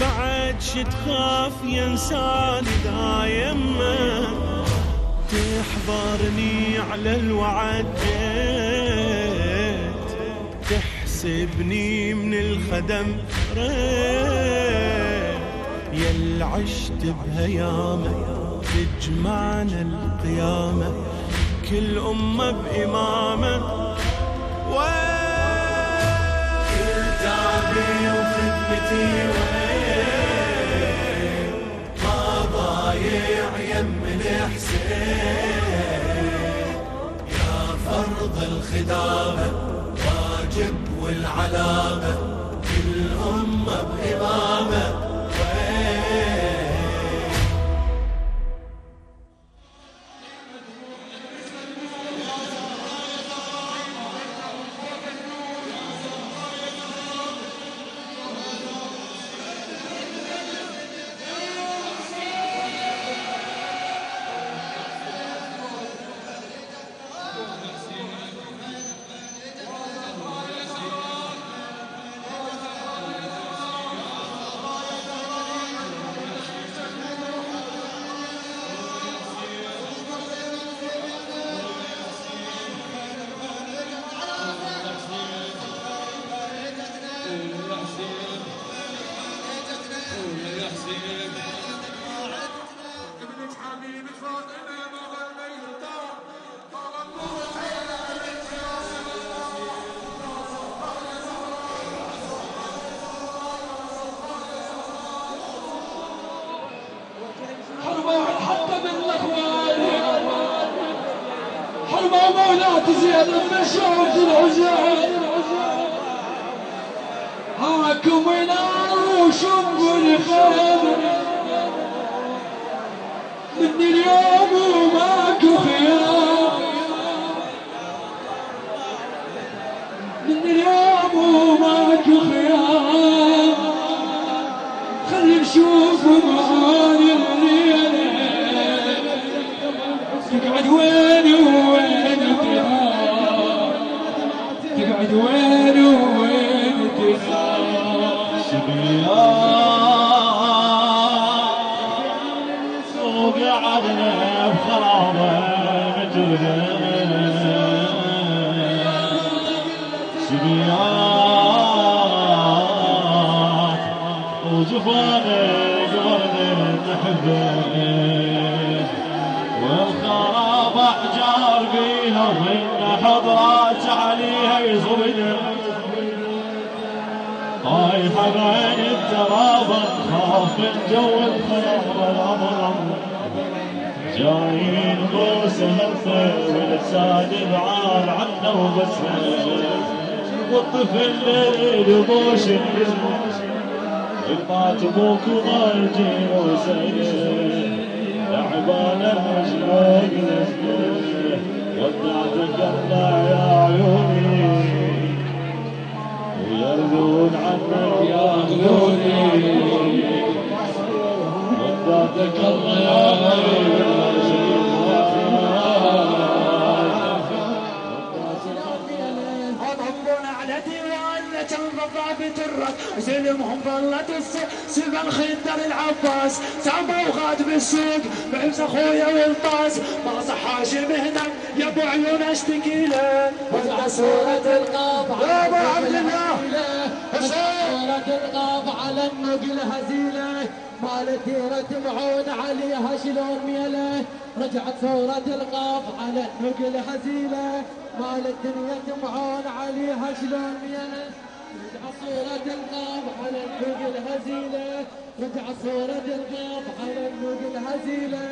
بعد شتخاف ينساني دايما تحضرني على الوعد جيت تحسبني من الخدم ريت يل عشت بهيامة تجمعنا القيامة كل أمة بإمامة كل تعبي وخدمتي يم الحسين يا فرض الخدامة واجب والعلامة كل أمة بإمامة تزيد المشاعر العزاء هاكم نار وشم الخير من اليوم وماكو خيار من اليوم وماكو خيار خلي نشوف معاني الليل تقعد وين وين تقعد وين وين تسعى شبيان سوق عدنا بخرابة مجرد شبيان وجفانك وردت حبك شراب احجار بيها ومن حضرات عليها يزودها طايحه بعين الترابه خاف من جو الخير والامر جايين بوسه الطير ولسان بعار عنا وبس والطفل ليل يبوش مات ابوك وما يجيب وسيله لعبان المجنون ودعتك الله يا عيوني ويرضون عنك يا عيوني ودعتك الله يا عيوني سلمهم ظلت سلم الخندر العباس سامة وغاد بالسوق بعز اخويا والطاس ما صح هاشم هناك يا ابو عيون اشتكي له وزع سورة القاف يا ابو عبد الله سورة القاف على النقل هزيله مال تيرة معون عليها شلون ميله رجعت سورة القاف على النقل هزيله مال الدنيا معون عليها شلون ميله رجع صورة القاف على النوق الهزيلة رجع صورة القاف على النوق الهزيلة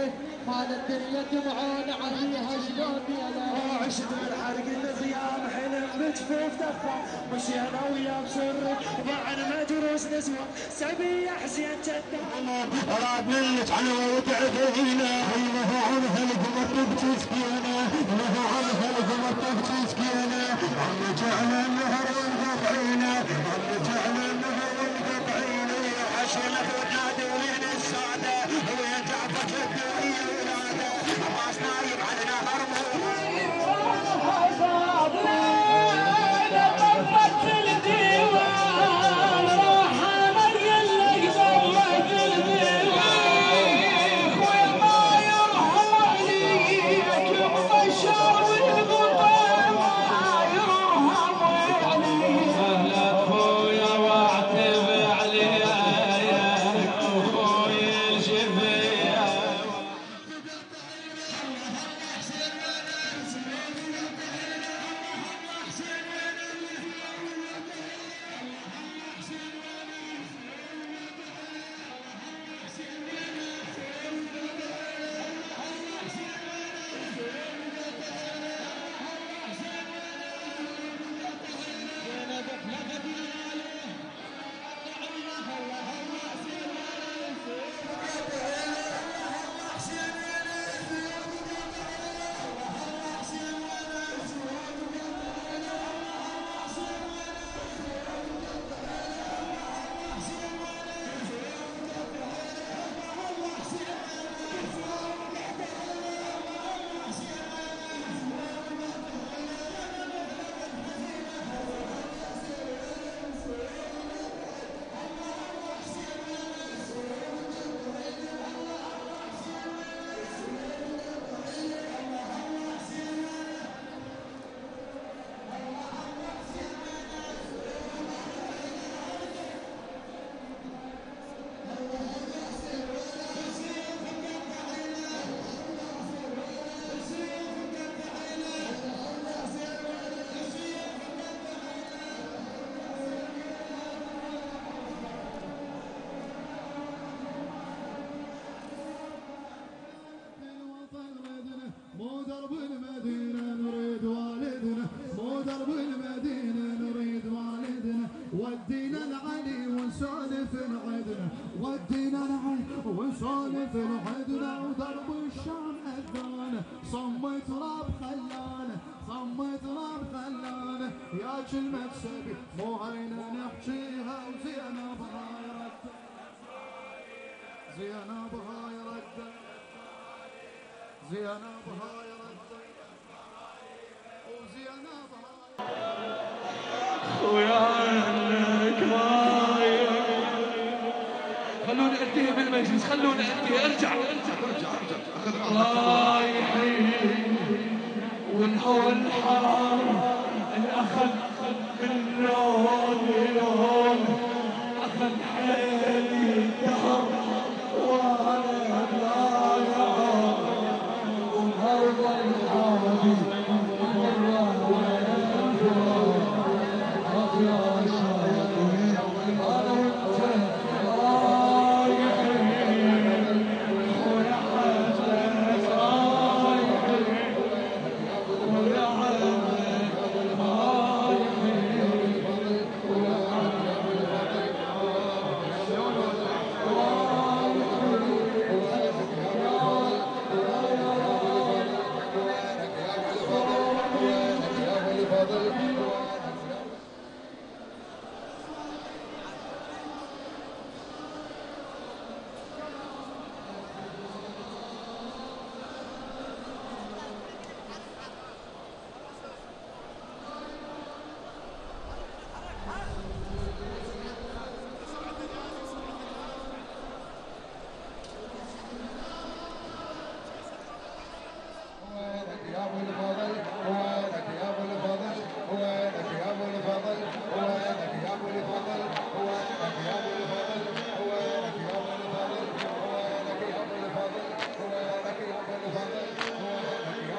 مال الدنيا تمعون عليها شلون يلا عشت الحرق الخيام حلم بجفوف دفة مشينا ويا بسرك ضعنا مدروس نسوى سبي حسين جدنا رابلت علو وتعذينا الله عنها الغمر بتسكينا الله عنها الغمر بتسكينا عم جعل النهر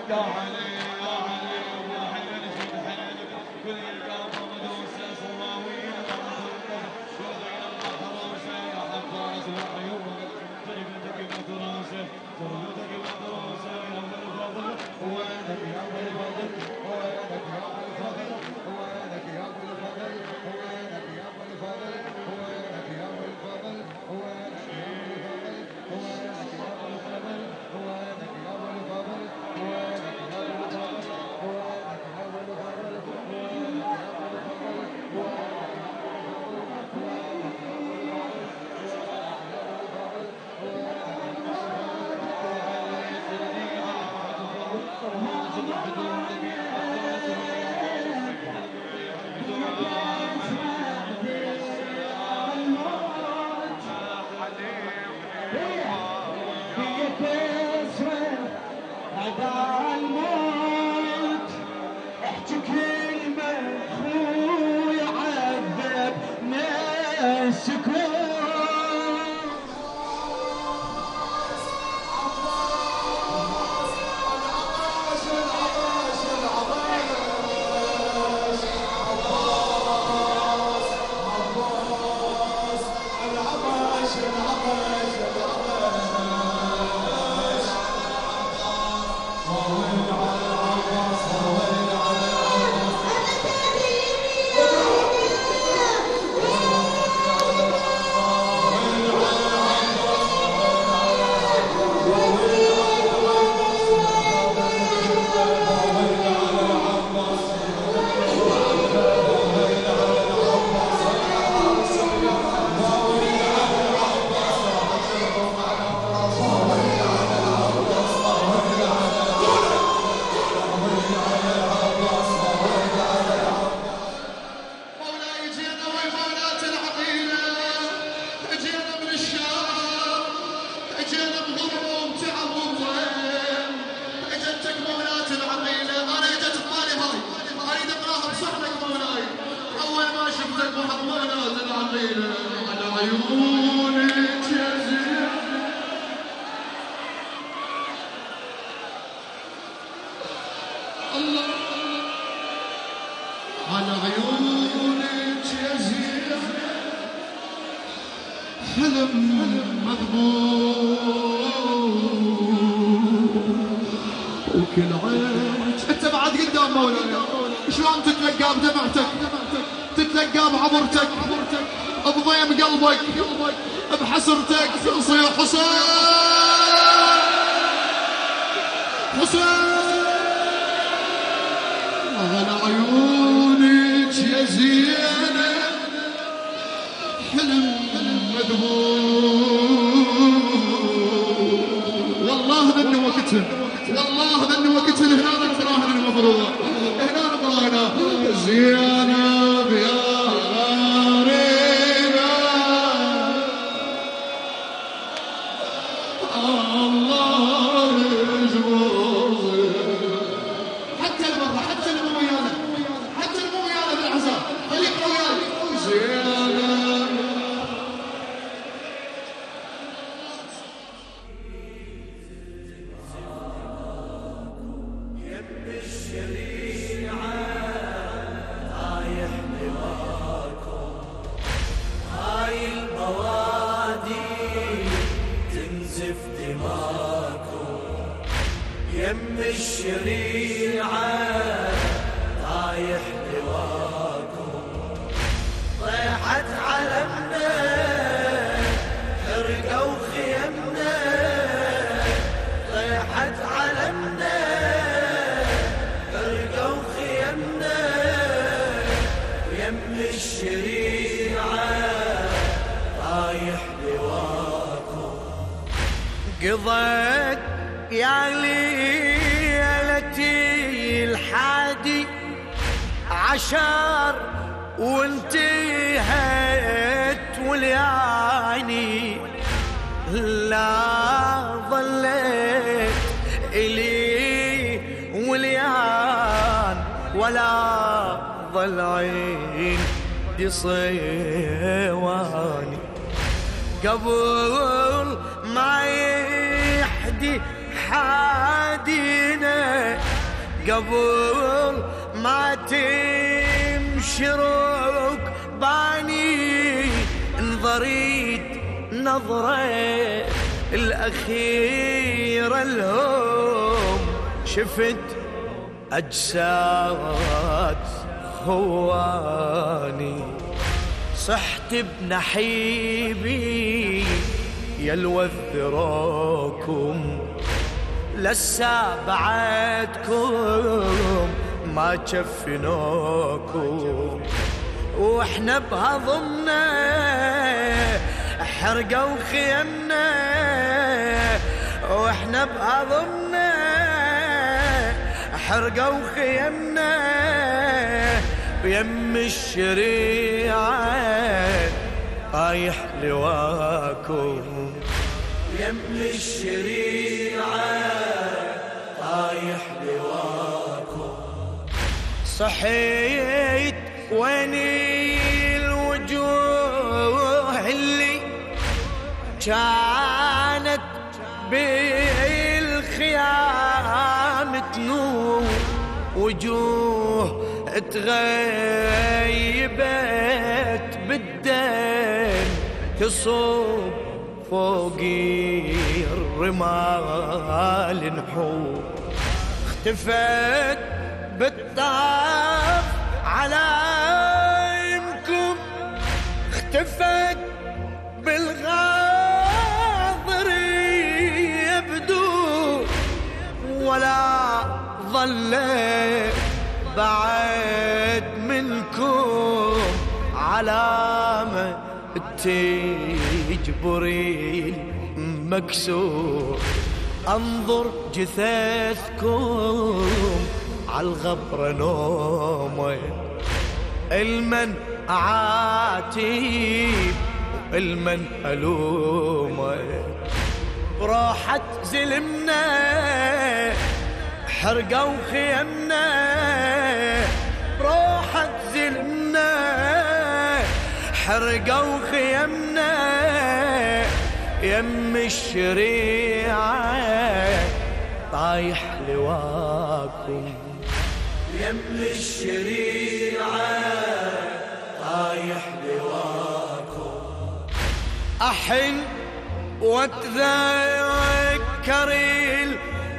يا علي يا علي يا حلال جد حلال كل الكرم مدوس سواوين وضع يا حفاظ العيون طيبتك مدرسة طيبتك مدرسة يا أم الفضل وينك يا أم الفضل وينك يا أم الفضل وينك يا أم الفضل وينك يا أم الفضل وينك يا أم الفضل وينك يا أم الفضل وينك يا أم الفضل وينك يا أم الفضل قبل ما يحدي حادينا قبل ما تمشي ركباني انظريت نظرة الأخيرة لهم شفت أجساد خواني صحت بنحيبي يا الوذراكم لسا بعدكم ما شفناكم واحنا بهضمنا حرقوا خيمنا واحنا بهضمنا حرقوا خيمنا بيم الشريعة طايح لواكم يم الشريعة طايح لواكم صحيت وين الوجوه اللي كانت بالخيام تنور وجوه تغيبت بالدم تصوب فوقي الرمال نحور اختفت بالطاف علامكم اختفت بالغاضر يبدو ولا ظلت بعد منكم علامة تجبري مكسور انظر جثثكم عالغبرة نومي المن عاتب المن ألومي راحت زلمنا حرقوا خيمنا راحت زلمنا حرقوا خيمنا يم الشريعة طايح لواكم يم الشريعة طايح لواكم أحن واتذكر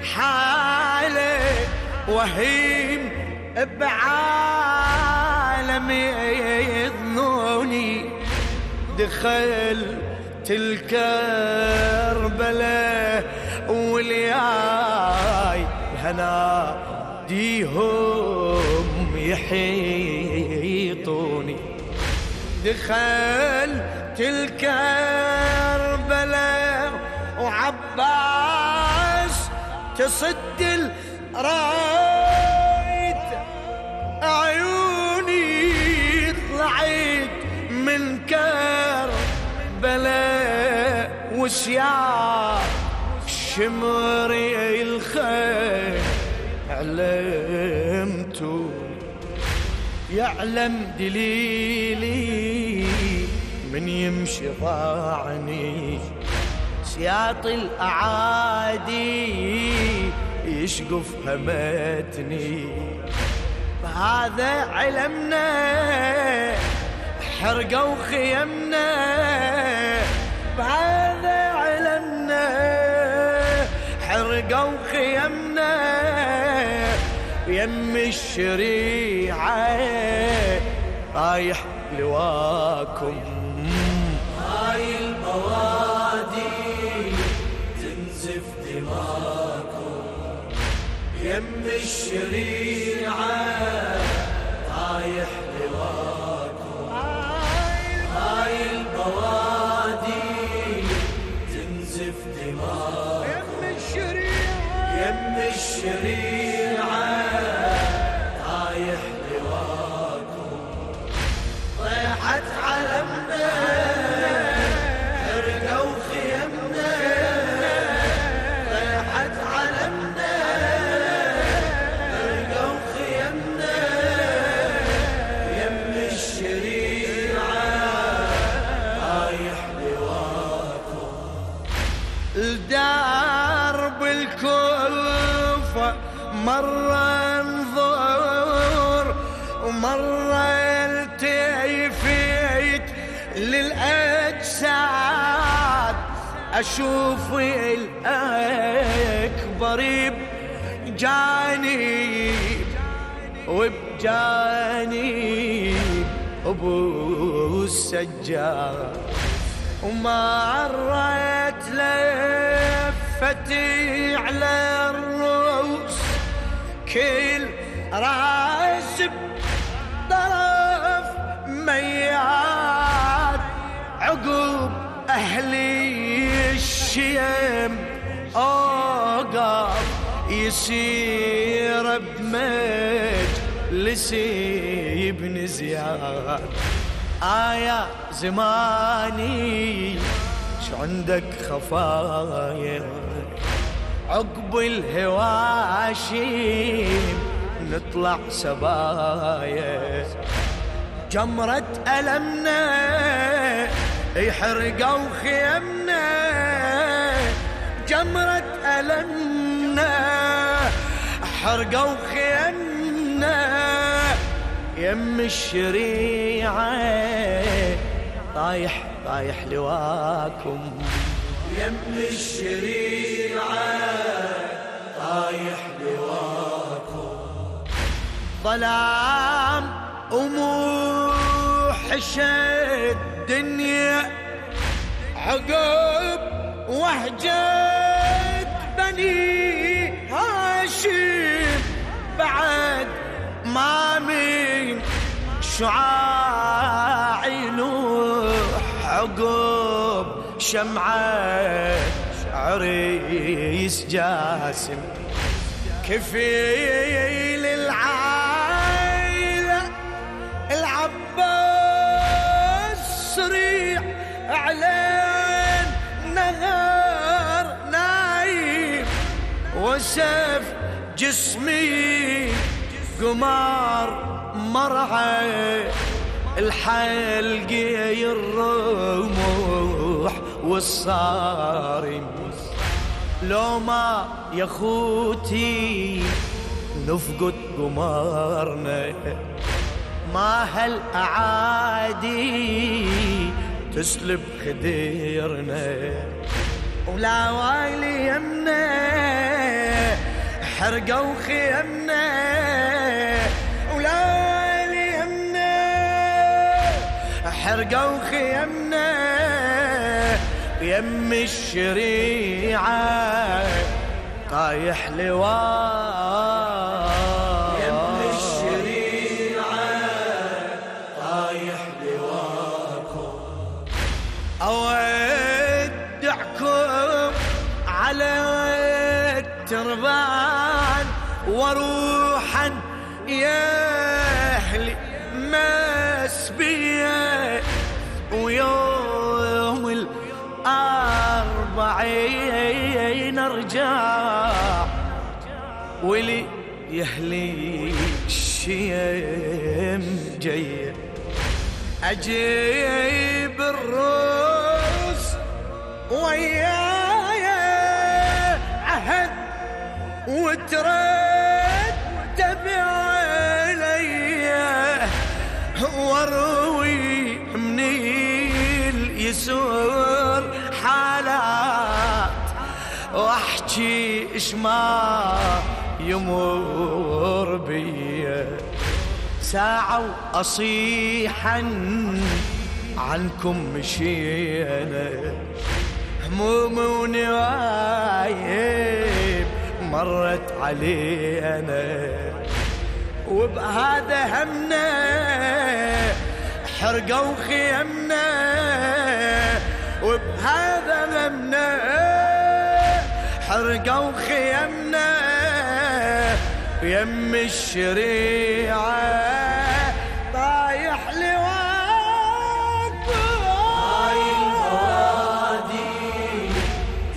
الحالة وهيم بعالمي دخلت الكربلاء ولياي هنا ديهم يحيطوني دخلت الكربلاء وعباس تصد الرايت عيوني طلعت من كربلاء وسيار شمري الخير علمتو يعلم دليلي من يمشي ضاعني سياط الأعادي يشقف همتني بهذا علمنا حرقوا خيمنا بهذا علمنا حرقوا خيمنا يم الشريعة رايح لواكم هاي البوادي تنزف دماكم يم الشريعة رايح لواكم البوادي تنزف دماغ يم الشريعة يم الشريعة طايح لواكم طيحت علمنا حرقوا خيمنا طيحت علمنا حرقوا خيمنا يم الشريعة الدار بالكوفة مر مرة انظر ومرة التفت للأجساد أشوف الأكبر بجانب وبجانب أبو السجاد وما عرت لفتي على الرؤوس كل راس بطرف ميعاد عقوب أهلي الشيم أوقف يسير بمجلس ابن زياد. آيا زماني شو عندك خفايا عقب الهواشيم نطلع سبايا جمرة ألمنا يحرقوا خيمنا جمرة ألمنا حرقوا خيمنا يم الشريعة طايح طايح لواكم يم الشريعة طايح لواكم ظلام وموحشة الدنيا عقب وهجة بني هاشم بعد ما من شعاع يلوح عقب شمعة عريس جاسم كفيل العائلة العباس سريع على نهار نايم وسف جسمي قمار مرعى الحلقي الرموح والصارم لو ما يا خوتي نفقد قمارنا ما هالأعادي تسلب خديرنا ولا والي يمنا حرقوا خيمنا ولا يمنا حرقوا خيمنا يم الشريعة طايح لواء يم الشريعة طايح لواكم أودعكم على التربان وروحا يا أهلي مسبية ويوم الأربعين أرجع ولي يهلي الشيم جاي أجيب الروس وياي عهد وترى واروي من اليسور حالات واحكي اش ما يمر بي ساعة واصيحا عنكم مشينا هموم ونوايب مرت علينا وبهذا همنا حرقوا خيمنا وبهذا همنا حرقوا خيمنا يم الشريعة طايح لواك هاي الأوادي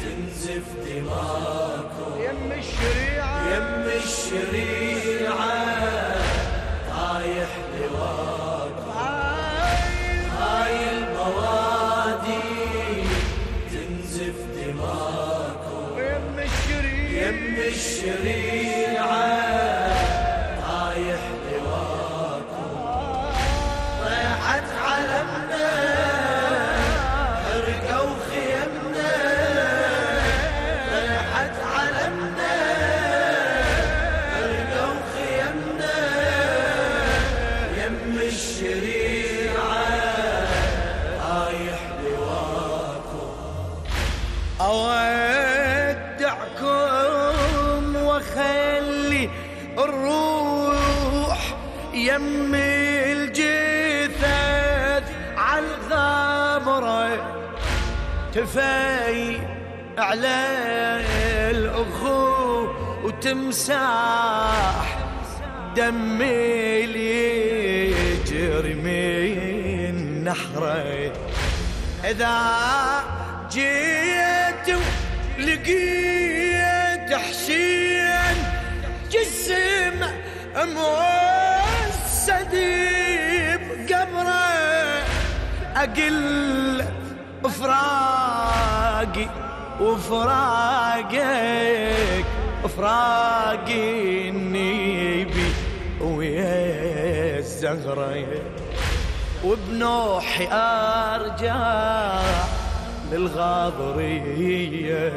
تنزف دماكم يم الشريعة يم الشريعة يم الشريعة يمي الجثث عالغمرة تفاي على الأخو وتمسح دمي اللي يجري من نحرة. إذا جيت ولقيت حسين جسم موسد بقبره أقل فراقي وفراقك فراقي النبي ويا الزهرة وبنوحي أرجع للغاضرية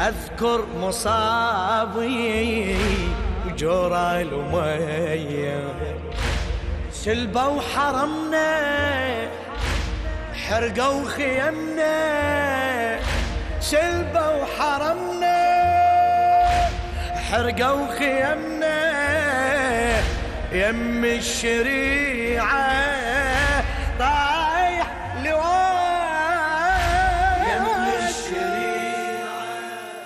أذكر مصابي وجرى المية سلبة وحرمنا حرقوا خيمنا سلبة وحرمنا حرقوا خيمنا يم الشريعة طايح لواء يم الشريعة.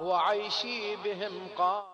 وعيشي بهم قار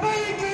Baby!